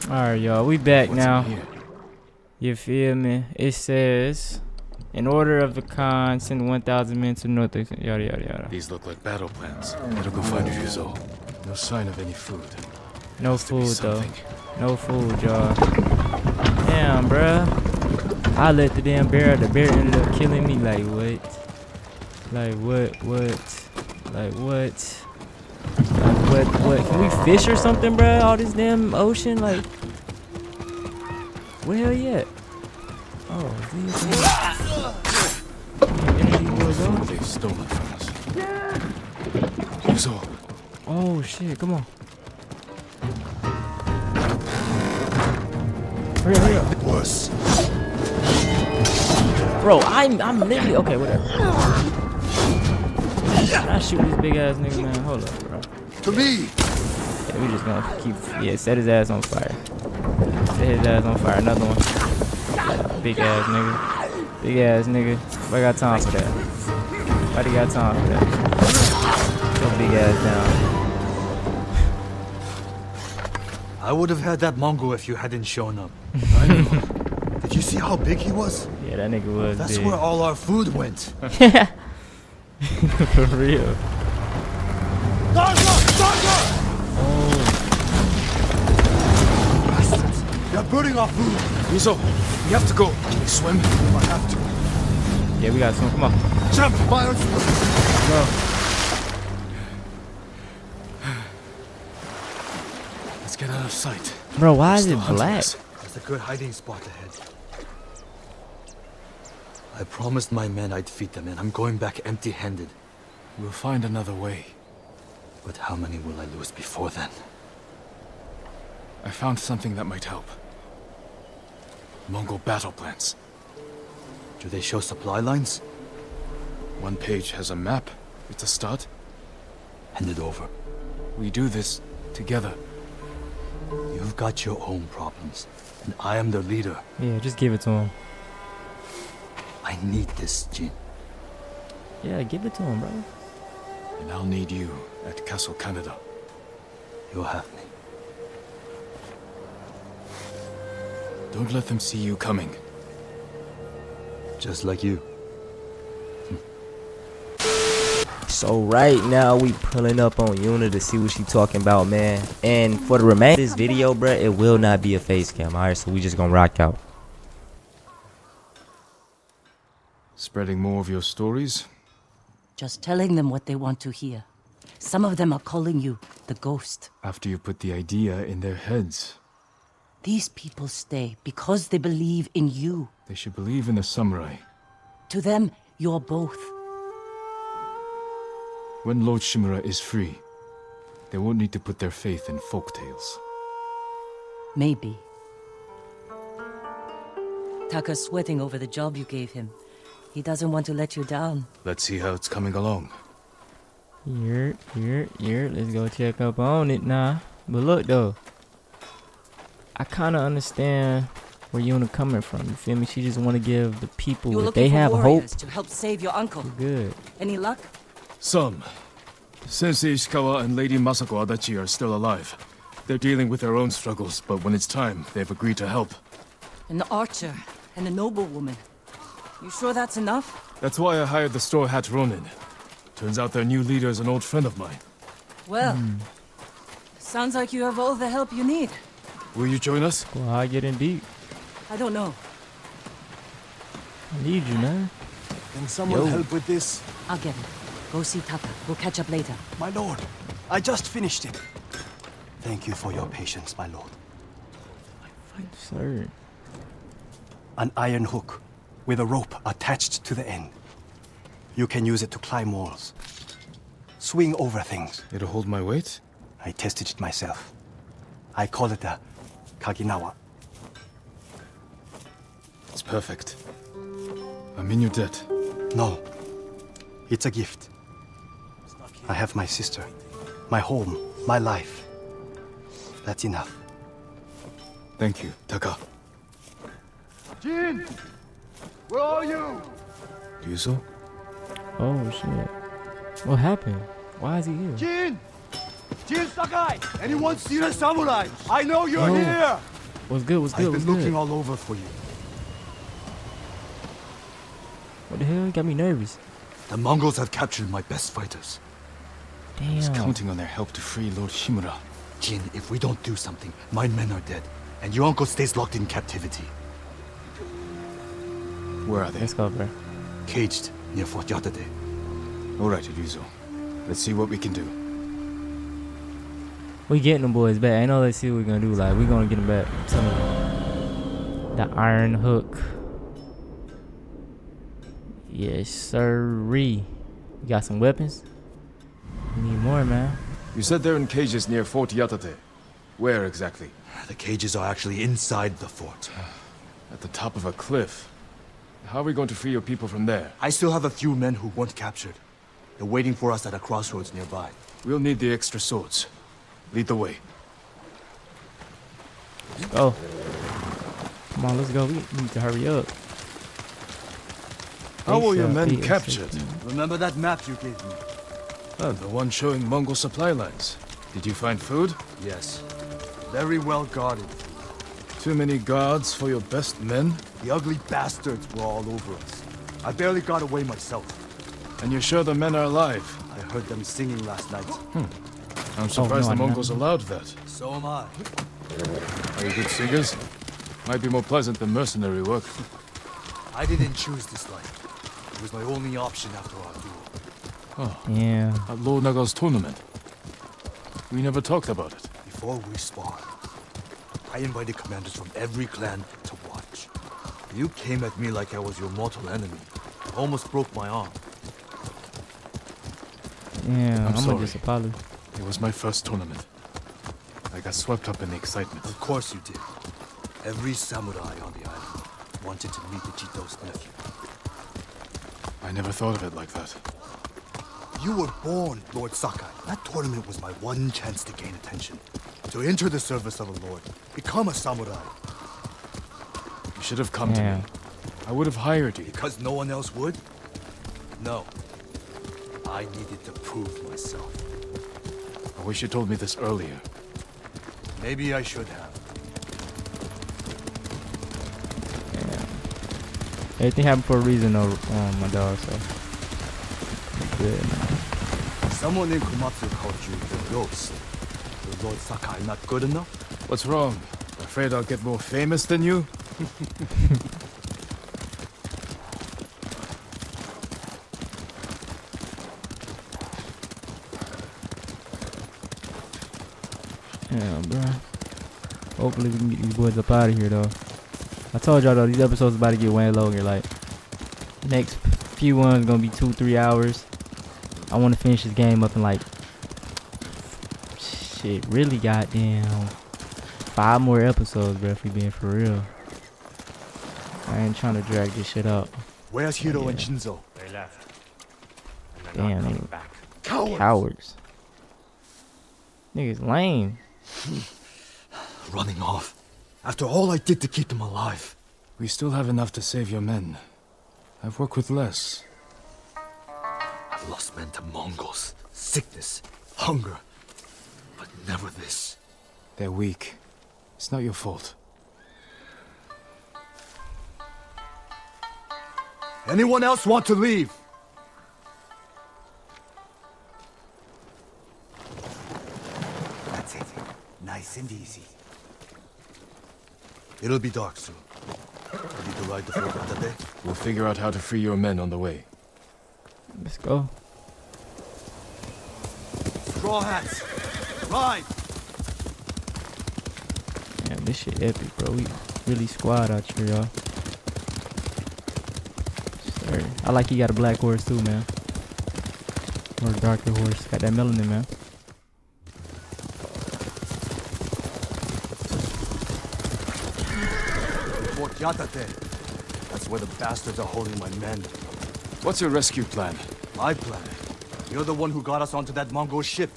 Alright, y'all, we back now. You feel me? It says, in order of the Khan, send 1,000 men to north, yada yada yada. These look like battle plans. Gotta go find Ryuzo. No sign of any food. No food, though. No food, y'all. Damn, bruh. I let the damn bear out. The bear ended up killing me. Like, what? Like, what? Like, what? Like, what? Can we fish or something, bruh? All this damn ocean? Like, where the hell yet? Oh, these things. They've stolen from us. Ryuzo. Oh, shit. Come on. Hurry up, hurry up. Worse. Bro, I'm literally okay, whatever. I shoot this big ass nigga, man. Hold up, bro. To me. Yeah, we just gonna keep set his ass on fire. Set his ass on fire, another one. Big ass nigga. Big ass nigga. I got time for that. Why do you got time for that? Go big ass down. I would have had that Mongol if you hadn't shown up. I know. Did you see how big he was? Yeah, that nigga was. That's big. Where all our food went. Yeah. For real. Oh. Bastards. They're burning our food. Miso, we have to go. Can we swim? I have to. Yeah, we got some. Come on. Jump, Byron. Go. Get out of sight. Bro, why is it black? That's a good hiding spot ahead. I promised my men I'd feed them, and I'm going back empty-handed. We'll find another way. But how many will I lose before then? I found something that might help. Mongol battle plans. Do they show supply lines? One page has a map. It's a start. Hand it over. We do this together. You've got your own problems, and I am the leader. Yeah, just give it to him. I need this, Jin. Yeah, give it to him, bro. And I'll need you at Castle Canada. You'll have me. Don't let them see you coming. Just like you. So right now we pulling up on Yuna to see what she talking about, man. And for the remainder of this video, bruh, it will not be a face cam. Alright, so we just gonna rock out. Spreading more of your stories? Just telling them what they want to hear. Some of them are calling you the ghost. After you put the idea in their heads. These people stay because they believe in you. They should believe in the samurai. To them, you're both. When Lord Shimura is free, they won't need to put their faith in folktales. Maybe. Taka's sweating over the job you gave him. He doesn't want to let you down. Let's see how it's coming along. Here, let's go check up on it now. But look though, I kind of understand where Yuna coming from, you feel me? She just want to give the people what they have hope. To help save your uncle. Good. Any luck? Some. Sensei Ishikawa and Lady Masako Adachi are still alive. They're dealing with their own struggles, but when it's time, they've agreed to help. An archer and a noblewoman. You sure that's enough? That's why I hired the Straw Hat Ronin. Turns out their new leader is an old friend of mine. Well, sounds like you have all the help you need. Will you join us? Well, I get in deep. I don't know. I need you, man. Can someone help with this? I'll get it. Go see Taka. We'll catch up later. My lord, I just finished it. Thank you for your patience, my lord. I'm sorry. An iron hook with a rope attached to the end. You can use it to climb walls. Swing over things. It'll hold my weight? I tested it myself. I call it a Kaginawa. It's perfect. I'm in your debt. No. It's a gift. I have my sister, my home, my life. That's enough. Thank you, Taka. Jin! Where are you? Ryuzo? Oh, shit. What happened? Why is he here? Jin! Jin Sakai! Anyone seen a samurai? I know you're here! What's good? What's good? I've been looking all over for you. What the hell? You got me nervous. The Mongols have captured my best fighters. Damn. I was counting on their help to free Lord Shimura. Jin, if we don't do something, my men are dead, and your uncle stays locked in captivity. Where are they? Let's go, bro. Caged near Fort Yatate. All right, Ryuzo. Let's see what we can do. We getting them boys back. I know. Let's see what we're gonna do. Like, we're gonna get them back. Some of them. The iron hook. Yes, sirree. You got some weapons? We need more, man. You said they're in cages near Fort Yatate. Where exactly? The cages are actually inside the fort. At the top of a cliff. How are we going to free your people from there? I still have a few men who weren't captured. They're waiting for us at a crossroads nearby. We'll need the extra swords. Lead the way. Oh. Come on, let's go. We need to hurry up. How were your men captured? Remember that map you gave me? Oh, the one showing Mongol supply lines. Did you find food? Yes. Very well guarded. Too many guards for your best men? The ugly bastards were all over us. I barely got away myself. And you're sure the men are alive? I heard them singing last night. I'm surprised the Mongols allowed that. So am I. Are you good singers? Might be more pleasant than mercenary work. I didn't choose this life. It was my only option after our duel. Oh, yeah. At Lord Nagao's tournament. We never talked about it. Before we spawned, I invited commanders from every clan to watch. You came at me like I was your mortal enemy. Almost broke my arm. Yeah, I'm sorry. It was my first tournament. I got swept up in the excitement. Of course you did. Every samurai on the island wanted to meet the Jito's nephew. I never thought of it like that. You were born, Lord Sakai. That tournament was my one chance to gain attention. To enter the service of a lord. Become a samurai. You should have come to me. I would have hired you. Because no one else would? No. I needed to prove myself. I wish you told me this earlier. Maybe I should have. Yeah. Everything happened for a reason, though, my dog, so... Good. Someone in Komatsu called you the ghost. Was Lord Sakai not good enough? What's wrong? Afraid I'll get more famous than you? Damn, bro. Hopefully we can get these boys up out of here, though. I told y'all, though, these episodes about to get way longer. Like, next few ones gonna be 2-3 hours. I want to finish this game up in like shit, really goddamn 5 more episodes, bro, if we being for real. I ain't trying to drag this shit up. Where's Hiro and Shinzo? They left. Damn, they back. Cowards. Niggas lame. Running off. After all I did to keep them alive. We still have enough to save your men. I've worked with less. Lost men to Mongols, sickness, hunger, but never this. They're weak. It's not your fault. Anyone else want to leave? That's it. Nice and easy. It'll be dark soon. Ready to ride the Fort Yatate? We'll figure out how to free your men on the way. Let's go. Straw hats. Ride. Damn, this shit epic, bro. We really squad out here, y'all. Sorry. I like he got a black horse too, man. Or a darker horse. Got that melanin, man. Fort Yatate. That's where the bastards are holding my men. What's your rescue plan? My plan? You're the one who got us onto that Mongol ship.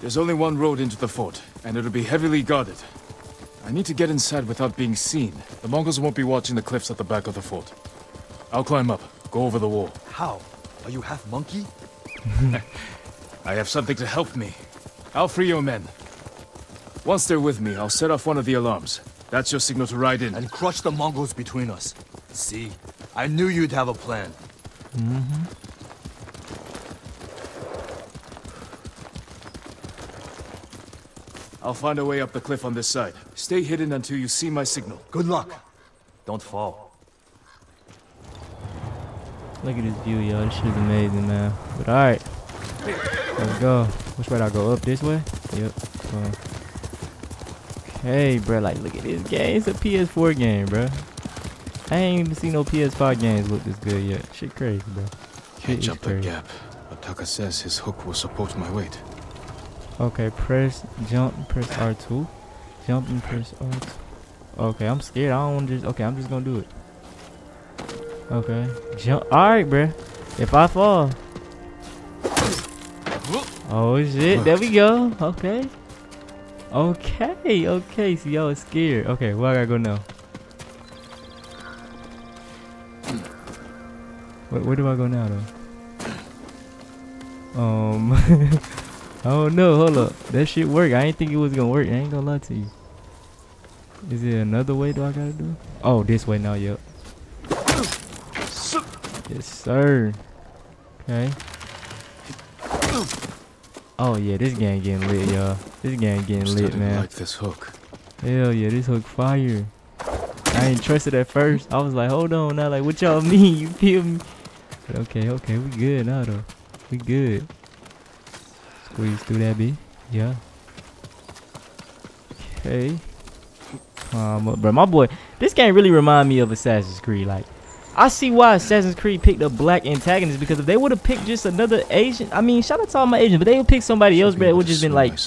There's only one road into the fort, and it'll be heavily guarded. I need to get inside without being seen. The Mongols won't be watching the cliffs at the back of the fort. I'll climb up, go over the wall. How? Are you half monkey? I have something to help me. I'll free your men. Once they're with me, I'll set off one of the alarms. That's your signal to ride in. And crush the Mongols between us. See? I knew you'd have a plan. Mm-hmm. I'll find a way up the cliff on this side. Stay hidden until you see my signal. Good luck. Don't fall. Look at this view, yo. This shit is amazing, man. But alright. Let's go. Which way do I go? Up this way? Yep. Okay, bro. Like, look at this game. It's a PS4 game, bro. I ain't even seen no PS5 games look this good yet. Shit crazy, bro. Can't jump the gap. But Taka says his hook will support my weight. Okay, press jump and press R2. Jump and press R2. Okay, I'm scared. I don't want to just... Okay, I'm just going to do it. Okay. Jump. Alright, bruh. If I fall. Oh, shit. There we go. Okay. Okay. Okay. See, y'all was scared. Okay, where I gotta go now? Where do I go now, though? Oh no, hold up. That shit worked. I ain't think it was gonna work. I ain't gonna lie to you. Is there another way do I gotta do? Oh, this way now, yep. Yes, sir. Okay. Oh yeah, this game getting lit, y'all. This game getting lit, man. I like this hook. Hell yeah, this hook fire. I ain't trusted at first. I was like, hold on now, like what y'all mean? You feel me? But okay, okay, we good now though. We good. Squeeze through that B. Yeah. Okay. Bro, my boy, this game really remind me of Assassin's Creed. Like, I see why Assassin's Creed picked a black antagonist, because if they would have picked just another Asian, I mean, shout out to all my Asians, but they would pick somebody else, bro, it would just been like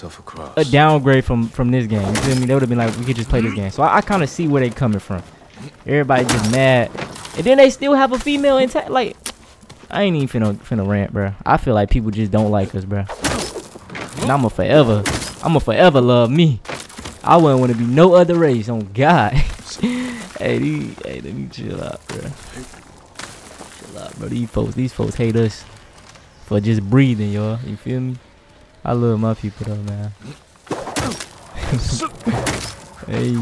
a downgrade from this game. You feel me? They would have been like, we could just play this game. So I kind of see where they coming from. Everybody just mad, and then they still have a female antagonist. Like, I ain't even finna rant, bro. I feel like people just don't like us, bro. And I'ma forever love me. I wouldn't want to be no other race. On God. hey, let me chill out, bro. Chill out, bro. These folks hate us for just breathing, y'all. You feel me? I love my people though, man. Hey.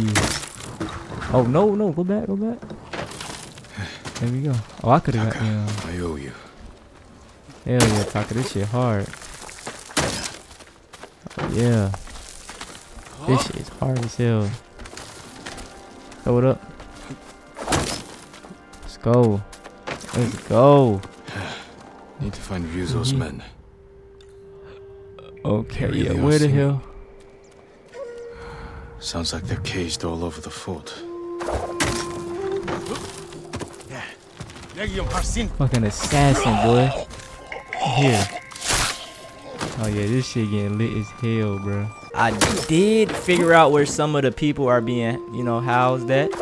Oh no, go back. There we go. Oh, I could have got I owe you. Hell yeah, Taka, this shit hard. Yeah, this shit is hard as hell. Throw it up. Let's go. Let's go. Need to find Ryuzo's men. Okay, really where the hell? Sounds like they're caged all over the fort. Fucking assassin, boy. Here. Oh yeah, this shit getting lit as hell, bro. I did figure out where some of the people are being, you know, housed at.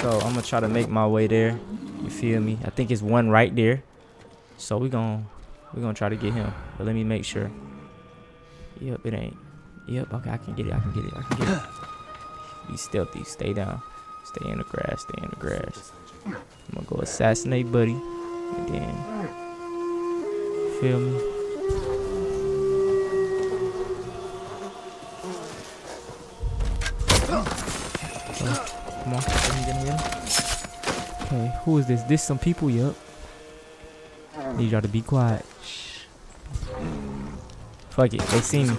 So I'm gonna try to make my way there. You feel me? I think it's one right there. So we're gonna try to get him. But let me make sure. Yep, it ain't. Yep, okay, I can get it. Be stealthy, stay down. Stay in the grass. I'm gonna go assassinate buddy. And then, feel me? Come on. Okay, who is this? This some people, yup. Need y'all to be quiet. Shh. Fuck it, they see me.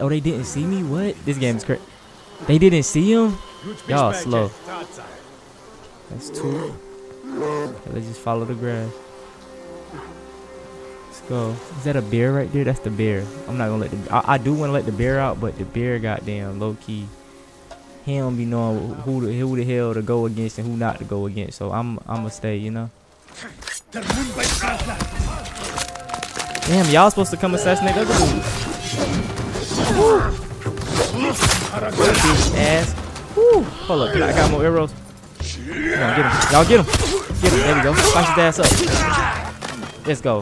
Oh, they didn't see me? What? This game is crazy. They didn't see him? Y'all slow. That's two. Okay, let's just follow the grass. Let's go. Is that a bear right there? That's the bear. I'm not gonna let the. I do want to let the bear out, but the bear, goddamn, low key. He don't be knowing who the hell to go against and who not to go against, so I'ma stay, you know. Damn, y'all supposed to come assassinate other dudes. Ass. Woo. Hold up, I got more arrows. Come on, get him. Y'all get him. Get him. There we go. Slice his ass up. Let's go.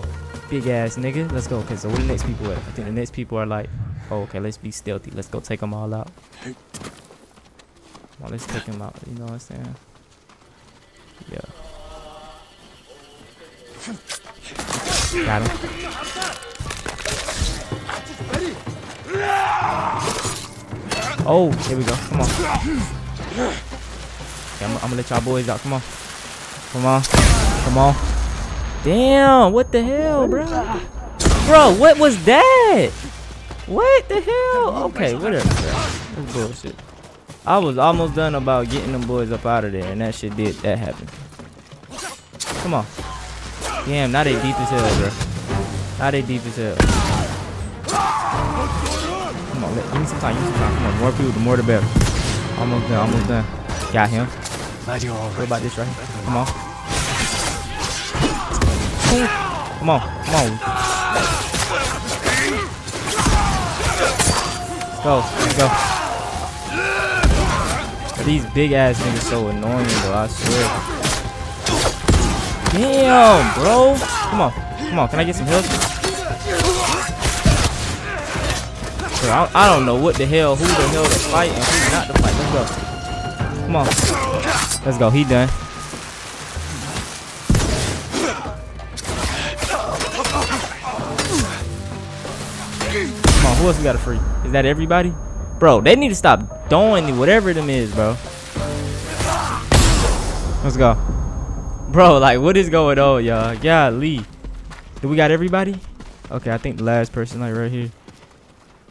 Big ass nigga. Let's go. Okay, so where the next people at? I think the next people are like, oh, okay, let's be stealthy. Let's go take them all out. Well, let's take him out, you know what I'm saying? Yeah. Got him. Oh, here we go. Come on. Yeah, I'm gonna let y'all boys out. Come on. Come on. Come on. Damn, what the hell, bro? Bro, what was that? What the hell? Okay, whatever, bro. That's bullshit. I was almost done about getting them boys up out of there, and that shit did. That happened. Come on. Damn, now they deep as hell, bro. Now they deep as hell. Come on, give me some time. Give me some time. Come on, more people, the more the better. Almost done, almost done. Got him. What about this right here? Come on. Come on, come on. Let's go, let's go. These big ass niggas so annoying, bro, I swear. Damn, bro. Come on. Come on. Can I get some heals? Bro, I don't know what the hell, who the hell to fight and who not to fight. Let's go. Come on. Let's go. He done. Come on. Who else we got to free? Is that everybody? Bro, they need to stop doing whatever them is, bro. Let's go. Bro, like, what is going on, y'all? Yeah, Lee. Do we got everybody? Okay, I think the last person, like, right here.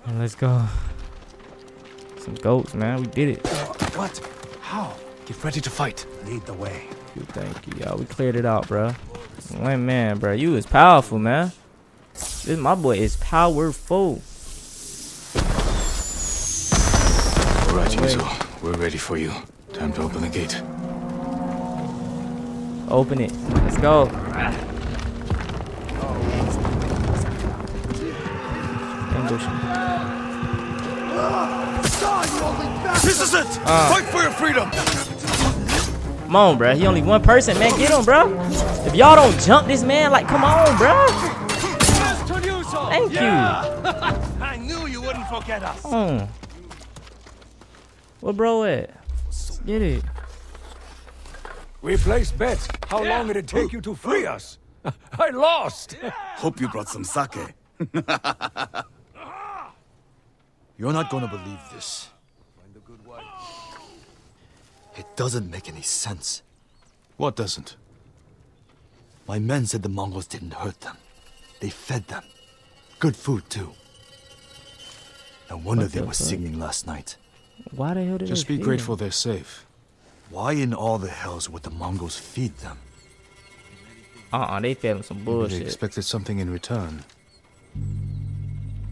And let's go. Some goats, man. We did it. What? How? Get ready to fight. Lead the way. Thank you, y'all. We cleared it out, bro. Man, bro. You is powerful, man. This my boy is powerful. All right, Yuzo. We're ready for you. Time to open the gate. Open it. Let's go. Ambush. This is it. Fight for your freedom. Come on, bro. He only one person, man. Get him, bro. If y'all don't jump this man, like, come on, bro. Thank you. I knew you wouldn't forget us. What, bro? At? Let's get it. We placed bets. How long did it take you to free us? I lost. Hope you brought some sake. You're not gonna believe this. It doesn't make any sense. What doesn't? My men said the Mongols didn't hurt them. They fed them. Good food too. No wonder they were singing last night. Why the hell did just be grateful they're safe. Why in all the hells would the Mongols feed them? They fed them some bullshit. They expected something in return.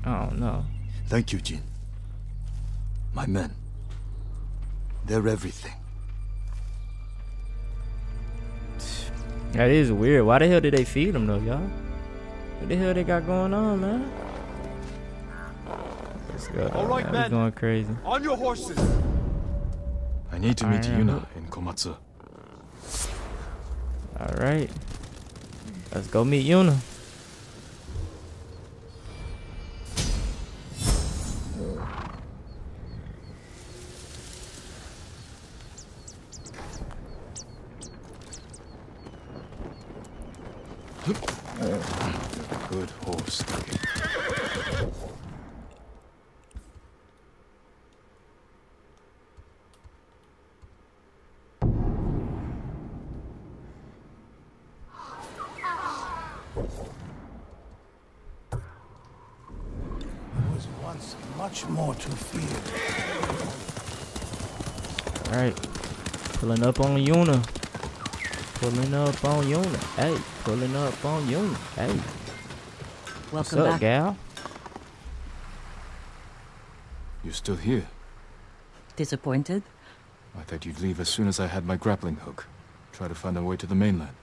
Oh no. Thank you, Jin. My men. They're everything. That is weird. Why the hell did they feed them though, y'all? What the hell they got going on, man? Let's go. All right, man. We're going crazy. On your horses. I need to meet Yuna in Komatsu. Alright. Let's go meet Yuna. Good horse. More to fear. Alright. Pulling up on Yuna. Pulling up on Yuna. Hey. Pulling up on Yuna. Hey. Welcome What's up, back. Gal? You're still here. Disappointed? I thought you'd leave as soon as I had my grappling hook. Try to find a way to the mainland.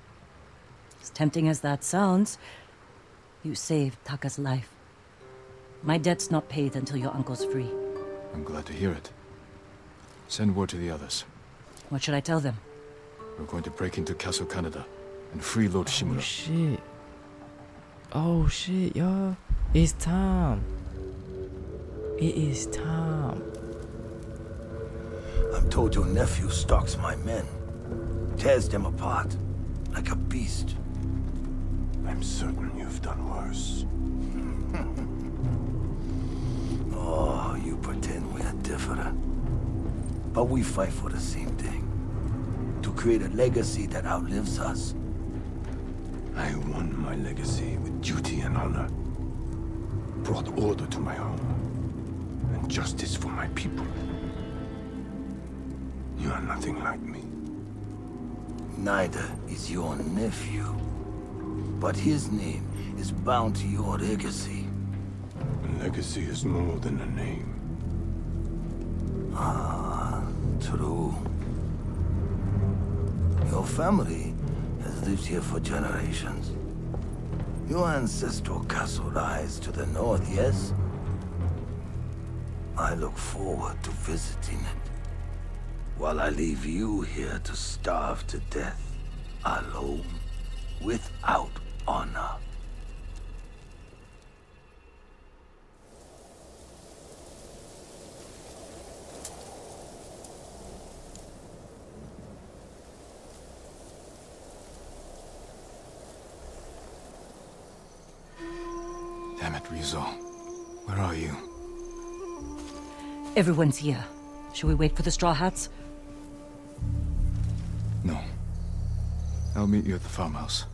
As tempting as that sounds, you saved Taka's life. My debt's not paid until your uncle's free. I'm glad to hear it. Send word to the others. What should I tell them? We're going to break into Castle Canada and free Lord Shimura. Oh shit. Oh shit, y'all. It's time. It is time. I'm told your nephew stalks my men. Tears them apart. Like a beast. I'm certain you've done worse. Oh, you pretend we're different. emperor. But we fight for the same thing. To create a legacy that outlives us. I won my legacy with duty and honor. Brought order to my home. And justice for my people. You are nothing like me. Neither is your nephew. But his name is bound to your legacy. A legacy is more than a name. Ah, true. Your family has lived here for generations. Your ancestral castle lies to the north, yes? I look forward to visiting it. While I leave you here to starve to death, alone, without honor. Damn it, Ryuzo. Where are you? Everyone's here. Shall we wait for the Straw Hats? No. I'll meet you at the farmhouse.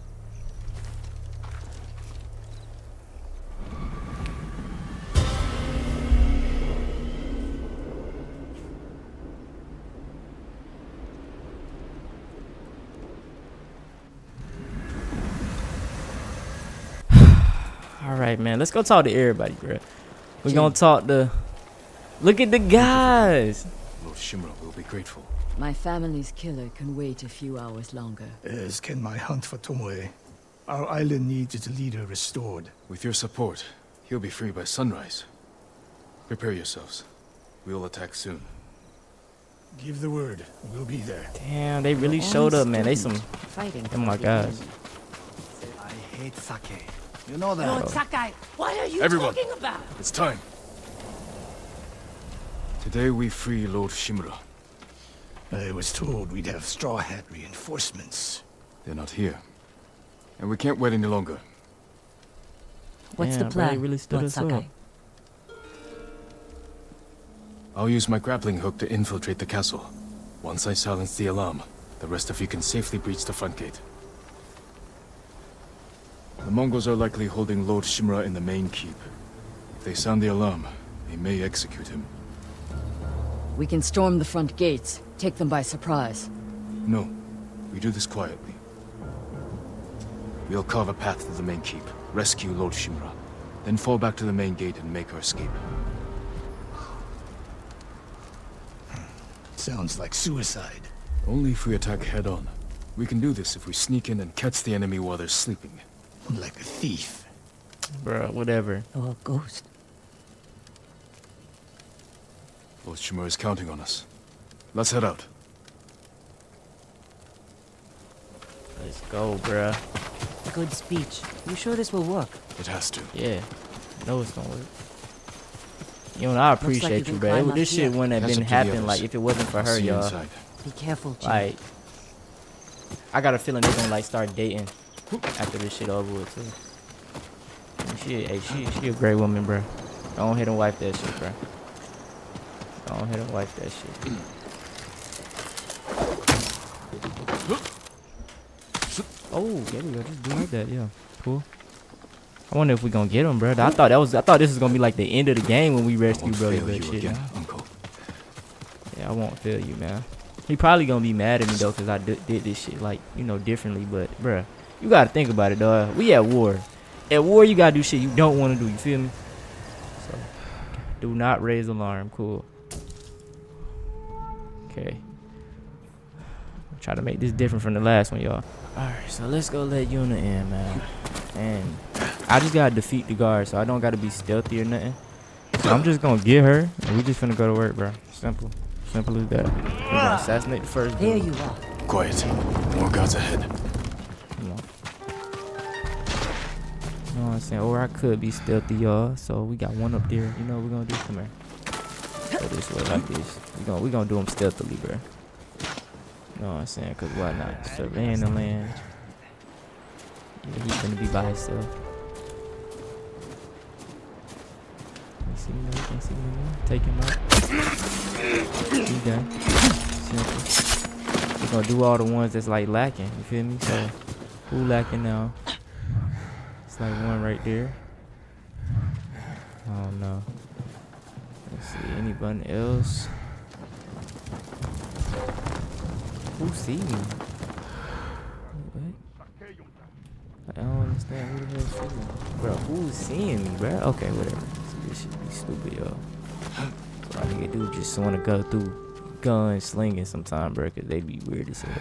Alright, man. Let's go talk to everybody, bro. We're gonna talk to... Look at the guys! Lord Shimura will be grateful. My family's killer can wait a few hours longer. As can my hunt for Tomoe. Our island needs its leader restored. With your support, he'll be free by sunrise. Prepare yourselves. We'll attack soon. Give the word. We'll be there. Damn, they really showed up, man. They some fighting. Oh my god. I hate Sakai. You know that. Lord Sakai, what are you talking about? It's time. Today we free Lord Shimura. I was told we'd have Straw Hat reinforcements. They're not here. And we can't wait any longer. What's the plan? Really stood us up. I'll use my grappling hook to infiltrate the castle. Once I silence the alarm, the rest of you can safely breach the front gate. The Mongols are likely holding Lord Shimura in the main keep. If they sound the alarm, they may execute him. We can storm the front gates. Take them by surprise. No. We do this quietly. We'll carve a path to the main keep, rescue Lord Shimura, then fall back to the main gate and make our escape. Sounds like suicide. Only if we attack head-on. We can do this if we sneak in and catch the enemy while they're sleeping. Like a thief. Bruh, whatever. Or a ghost. Lord Shimura is counting on us. Let's head out. Let's go, bruh. Good speech. You sure this will work? It has to. Yeah. No, it's gonna work. You know, I appreciate you, bruh. This shit wouldn't have been happening, like, if it wasn't for her, y'all. Be careful, Jim. Like, I got a feeling they're gonna, like, start dating after this shit over with, too. She a great woman, bruh. Don't hit and wipe that shit, bruh. Don't hit and wipe that shit. Oh, there we go. Just do like that, yeah. Cool. I wonder if we're gonna get him, bro. I thought this was gonna be like the end of the game when we rescue brother. Yeah, I won't fail you, man. He probably gonna be mad at me though, cause I did this shit like, you know, differently. But, bro, you gotta think about it, dog. We at war. At war, you gotta do shit you don't want to do. You feel me? So, do not raise alarm. Cool. Okay. Try to make this different from the last one, y'all. Alright, so let's go let Yuna in, man. And I just gotta defeat the guard, so I don't gotta be stealthy or nothing. So I'm just gonna get her, and we just finna go to work, bro. Simple. Simple as that. We're gonna assassinate the first dude. There you are. Quiet. More guards ahead. You know what I'm saying? Or I could be stealthy, y'all. So we got one up there. You know what we're gonna do? Come here. Go this way like this. We gonna do them stealthily, bro. Know what I'm saying? Cause why not? Surveying the land. Yeah, he's gonna be by himself. Let me Single, take him out. He's done. Simple. We're gonna do all the ones that's like lacking, you feel me? So who lacking now? It's like one right there. I don't know. Let's see, anyone else? Who see me? I don't understand who the hell seeing me. Bro, who's seeing me, bro? Okay, whatever. This shit be stupid, y'all. So I nigga dude just wanna go through guns slinging sometime, bro, cause they be weird as hell.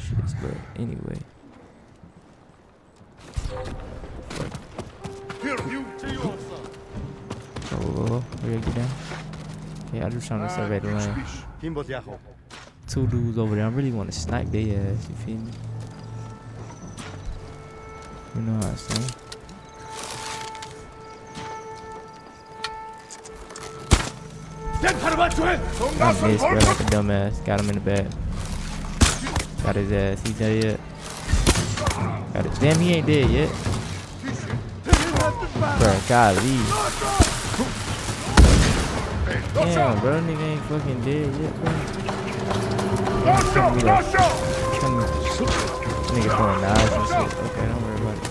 Shit's but anyway. Oh, where did I get down? Yeah, I'm just trying to survey the lane. Two dudes over there. I really wanna snipe their ass, you feel me? You know how I say. Dumbass. Got him in the back. Got his ass. He dead yet? Got his. Damn, he ain't dead yet. Bro, golly. Damn, bro, nigga ain't fucking dead yet, bro. Nigga throwing knives and shit. Okay, don't worry about it.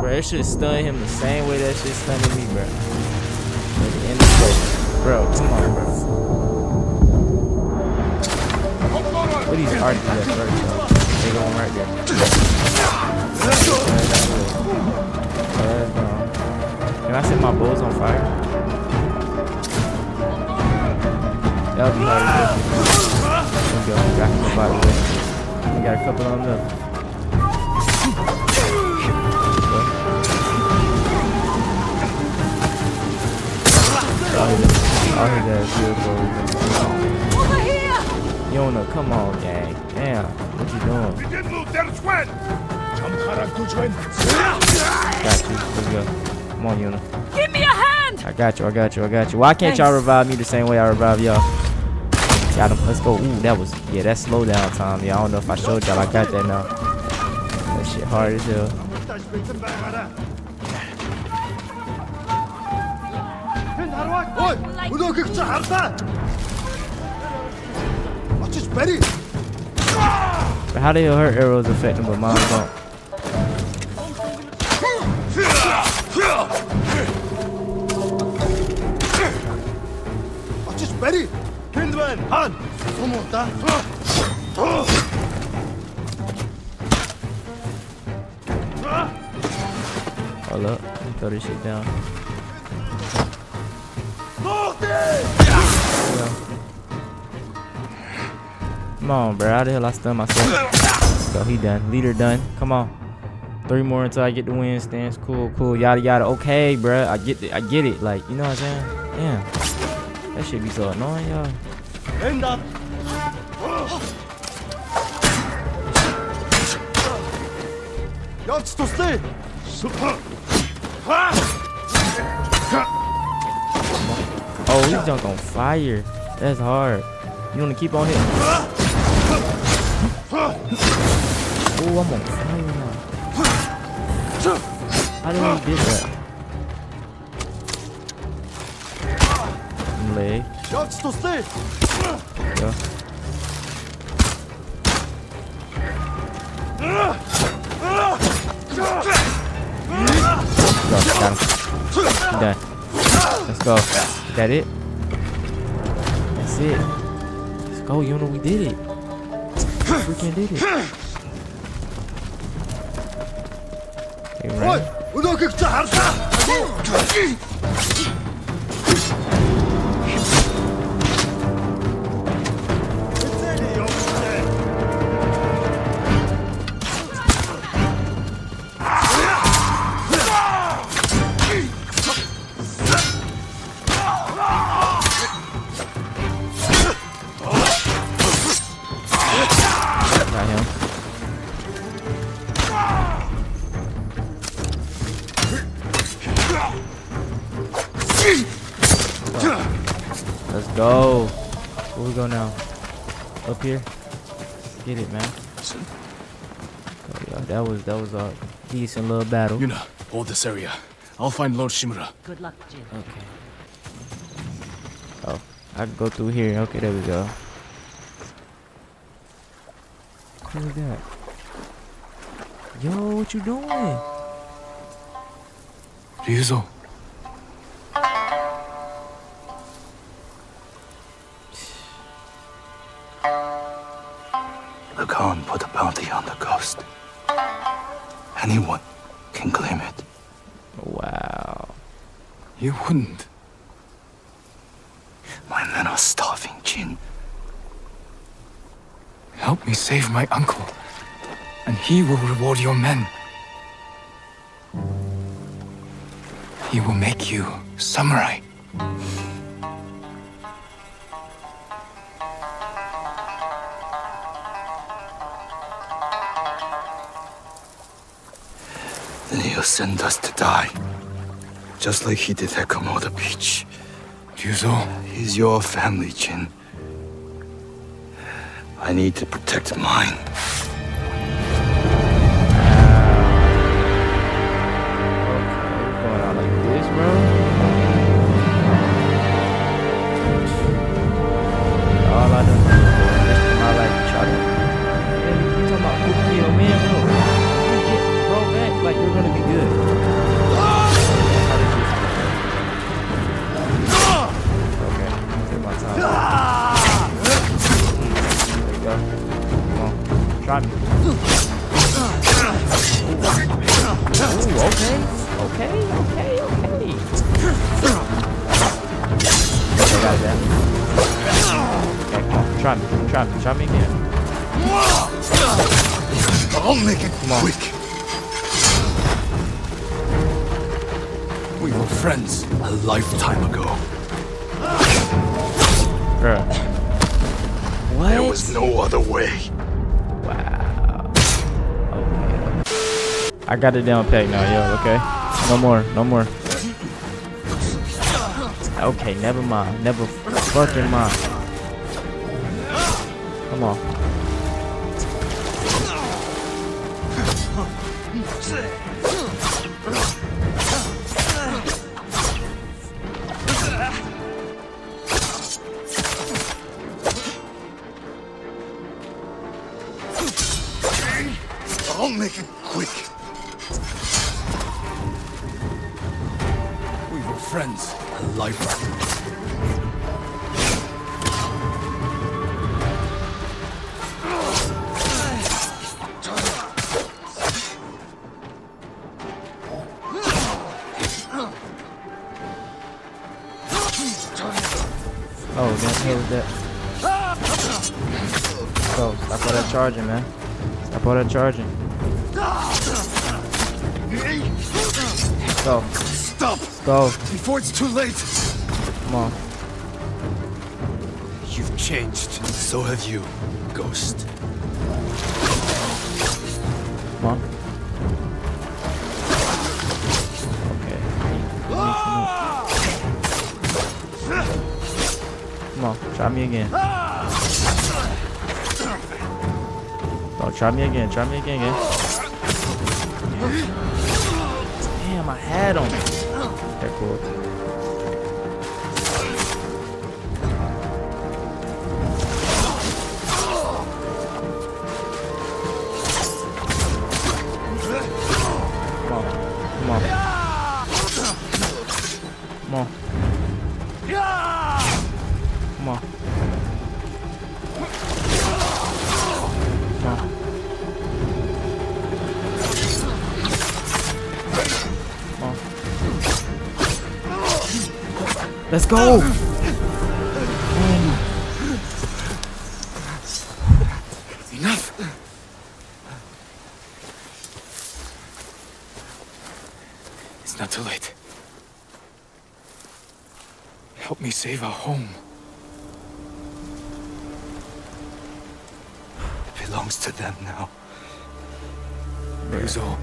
Bro, it should stun him the same way that shit stunning me, bro. Bro, come on, bro. What these artists at first, bro? They going right there. Can I set my bows on fire? That'll be hard. There we go. Got him by the way. We got a couple on them. All he does is over here. Yuna, come on, gang. Damn, what you doing? We didn't lose that sweat. Got you. Let's go. Come on, Yuna. Give me a hand. I got you. I got you. I got you. Why can't y'all revive me the same way I revive y'all? Got him. Let's go. Ooh, that was yeah. That's slowdown time. Yeah, I don't know if I showed y'all. I got that now. That shit hard as hell. But how do her arrows affect them, but mine don't? Hold up, let me throw this shit down. Come on, bro. How the hell I stun myself? So he done. Leader done. Come on. 3 more until I get the win. Stance. Cool, cool. Yada yada. Okay, bro. I get it. I get it. Like, you know what I'm saying? Damn. That shit be so annoying, y'all. End up. That's to stay. Oh, he jumped on fire. That's hard. You wanna keep on hitting? Oh, I'm on fire now. How did he do that? Leg. Go. Let's go. Is that it? That's it. Oh, you know we did it. We freaking did it. Hey, right. Go. Where we go now? Up here? Get it, man. Yeah, that was a decent little battle. Yuna, hold this area. I'll find Lord Shimura. Good luck, Jin. Okay. Oh, I can go through here. Okay, there we go. What is that? Yo, what you doing? Ryuzo. The Khan put a bounty on the ghost. Anyone can claim it. Wow. You wouldn't. My men are starving, Jin. Help me save my uncle, and he will reward your men. He will make you samurai. Then he'll send us to die, just like he did at Komoda Beach. Ryuzo, he's your family, Jin. I need to protect mine. I got it down peg now, yo, okay? No more. Okay, never mind. Never fucking mind. Come on. I'll make it quick. Friends, a life. Oh, that's hell with that. So, stop all that charging, man. Stop all that charging. Go. Stop. Go. Before it's too late. Come on. You've changed. And so have you, Ghost. Come on. Okay. Come on. Try me again. Don't try me again. Try me again. Damn, I had him. Cool. Let's go! Enough! It's not too late. Help me save our home. It belongs to them now. Ryuzo.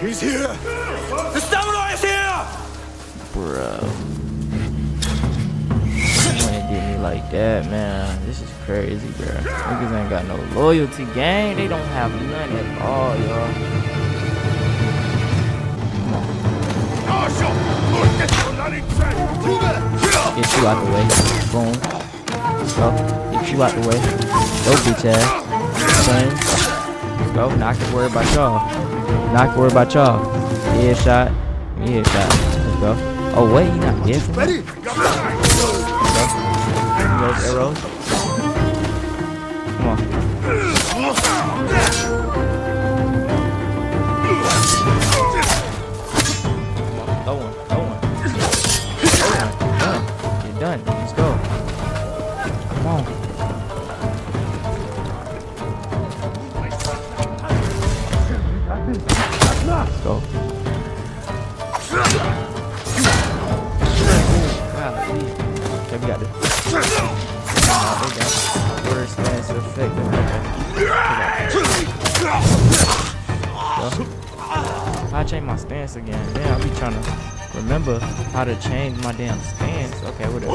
He's here! The samurai is here! Bro. like that, man. This is crazy, bro. Niggas ain't got no loyalty, gang. They don't have none at all, y'all. Get you out the way. Boom. Let's go. Get you out the way. Go, bitch ass. Bang. Let's go. Not to worry about y'all. Not to worry about y'all. Head shot. Head shot. Let's go. Oh wait, you're not dead. Ready? Go. Those arrows. Come on. Throw one. Throw one. You're done. Let's go. Come on. Let's go. We got it. Worst man's effect. I changed my stance again. Damn, I be trying to remember how to change my damn stance. Okay, whatever.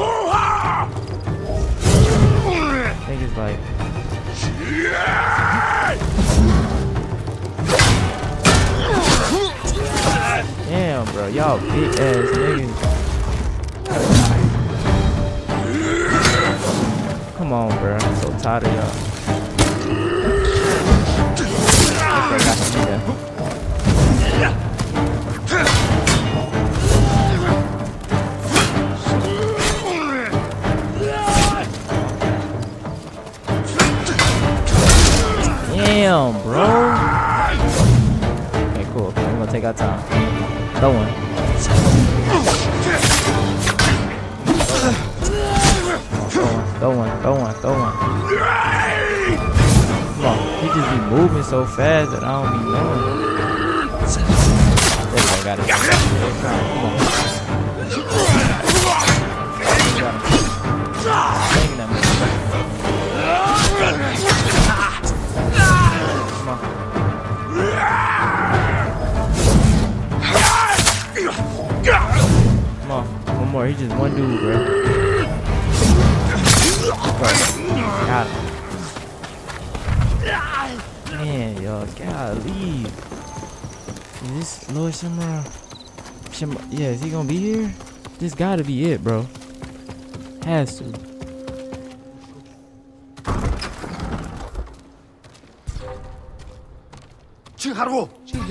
I think it's like. Damn, bro, y'all big ass niggas. Come on, bro. I'm so tired of y'all. Damn, bro. Okay, cool. Okay, I'm gonna take our time. That one. Throw one, throw one, throw one. Come on, he just be moving so fast that I don't be knowing. There we go, got it. Come on. Come on. One more, he's just one dude, bro. Got it. Man, y'all, golly. Is this Lord Shimura? Yeah, is he gonna be here? This gotta be it, bro. Has to.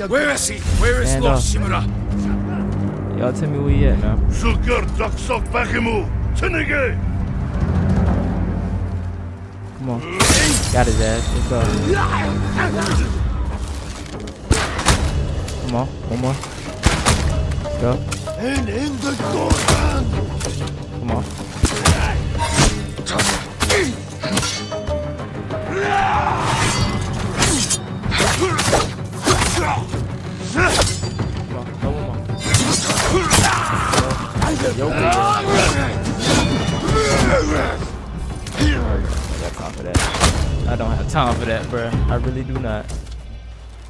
Where is he? Where is Lord Shimura? Y'all tell me where he at now. Come on. Got his ass. Let's go. Come on. One more. Let's go. Come on. Come on. No one more. Let's go. Time for that. I don't have time for that, bro. I really do not.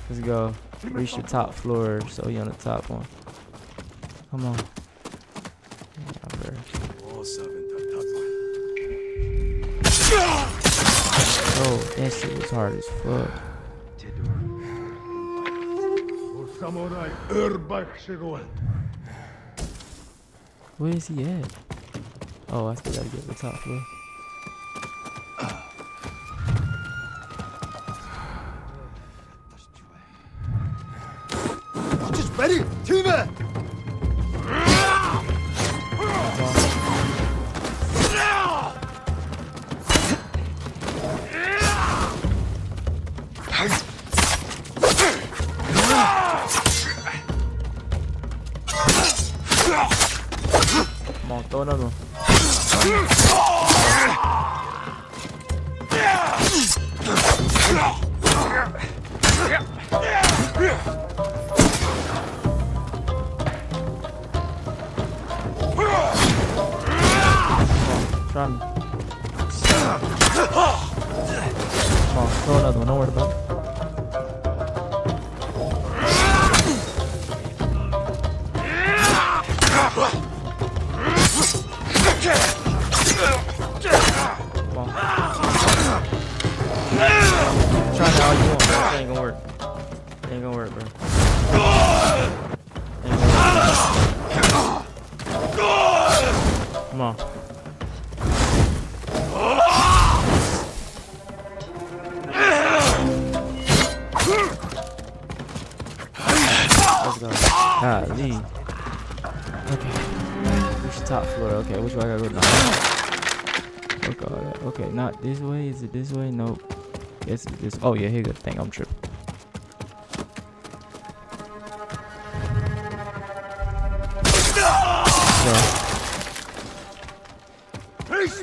Let's go. Reach the top floor. So you on the top one. Come on. Oh, that shit was hard as fuck. Where is he at? Oh, I still gotta get the top floor. Ready? Team it! Come on, throw another one. Run. Come on, throw another one, don't worry about it. Come on. Let's go. Golly. Okay. Which top floor? Okay, which way I gotta go now? Oh god. Okay, not this way. Is it this way? Nope. Guess it's this. Oh yeah, here good thing. I'm tripping.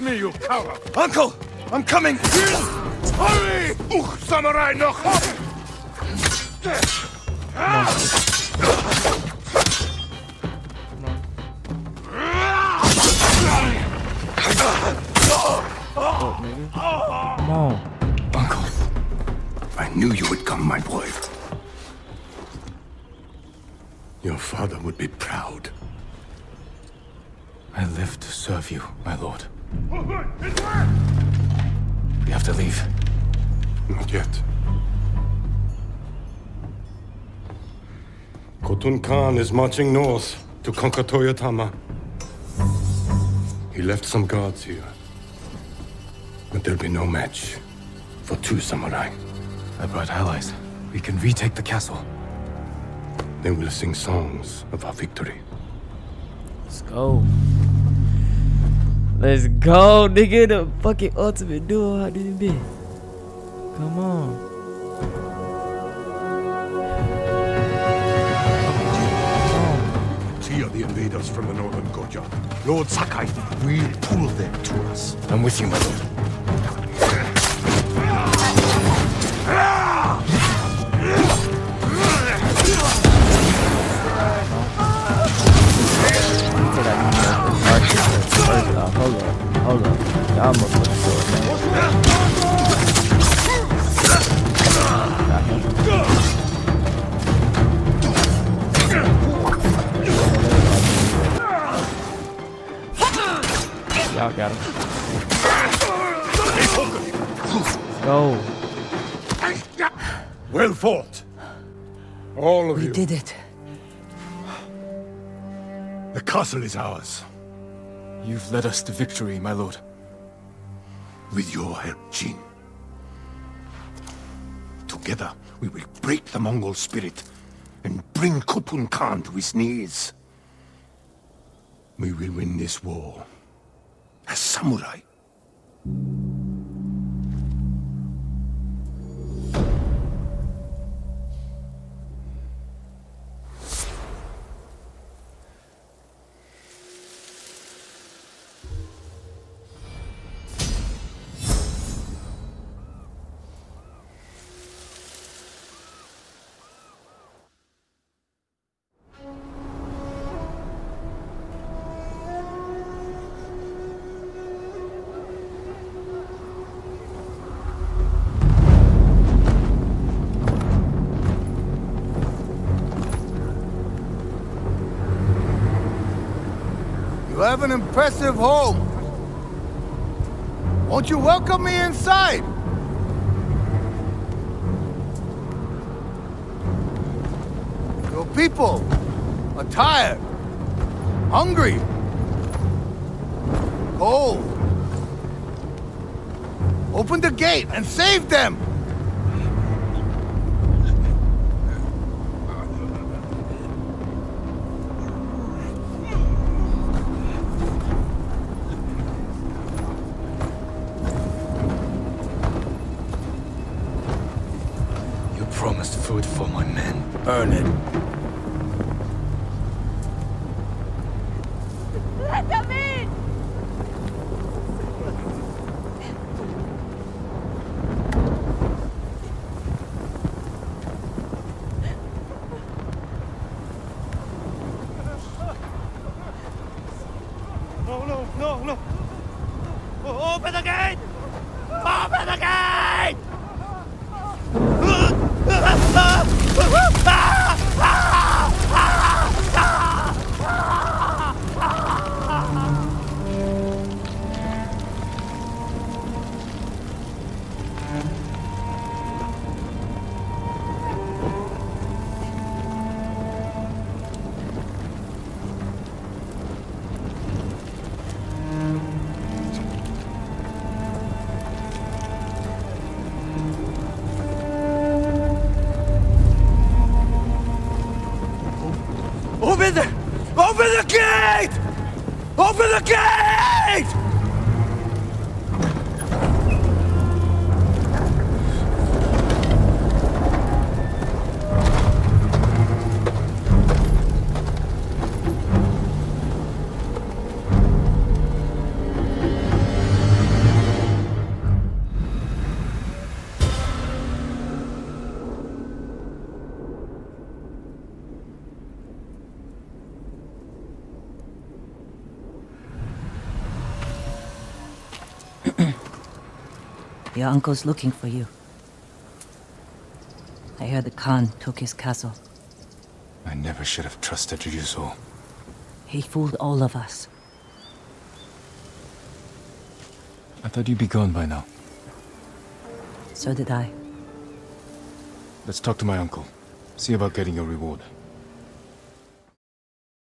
Me, you coward! Uncle, I'm coming! Hurry! Samurai no hop! Come on. Uncle, I knew you would come, my boy. Your father would be proud. I live to serve you, my lord. We have to leave. Not yet. Khotun Khan is marching north to conquer Toyotama. He left some guards here. But there'll be no match for two samurai. I brought allies. We can retake the castle. They will sing songs of our victory. Let's go. Let's go, nigga, the fucking ultimate duo. How did it be? Come on. See, are the invaders from the northern Goja. Lord Sakai, we'll pull them to us. I'm with you, my lord. Hold on, hold on. Y'all motherfucking sword, man. Y'all got him. Go. Well fought. All of you. We did it. The castle is ours. You've led us to victory, my lord. With your help, Jin. Together, we will break the Mongol spirit and bring Khotun Khan to his knees. We will win this war as samurai. Have an impressive home. Won't you welcome me inside? Your people are tired, hungry, cold. Open the gate and save them. Open the... Open the gate! Open the gate! Your uncle's looking for you. I heard the Khan took his castle. I never should have trusted Ryuzo. He fooled all of us. I thought you'd be gone by now. So did I. Let's talk to my uncle. See about getting your reward.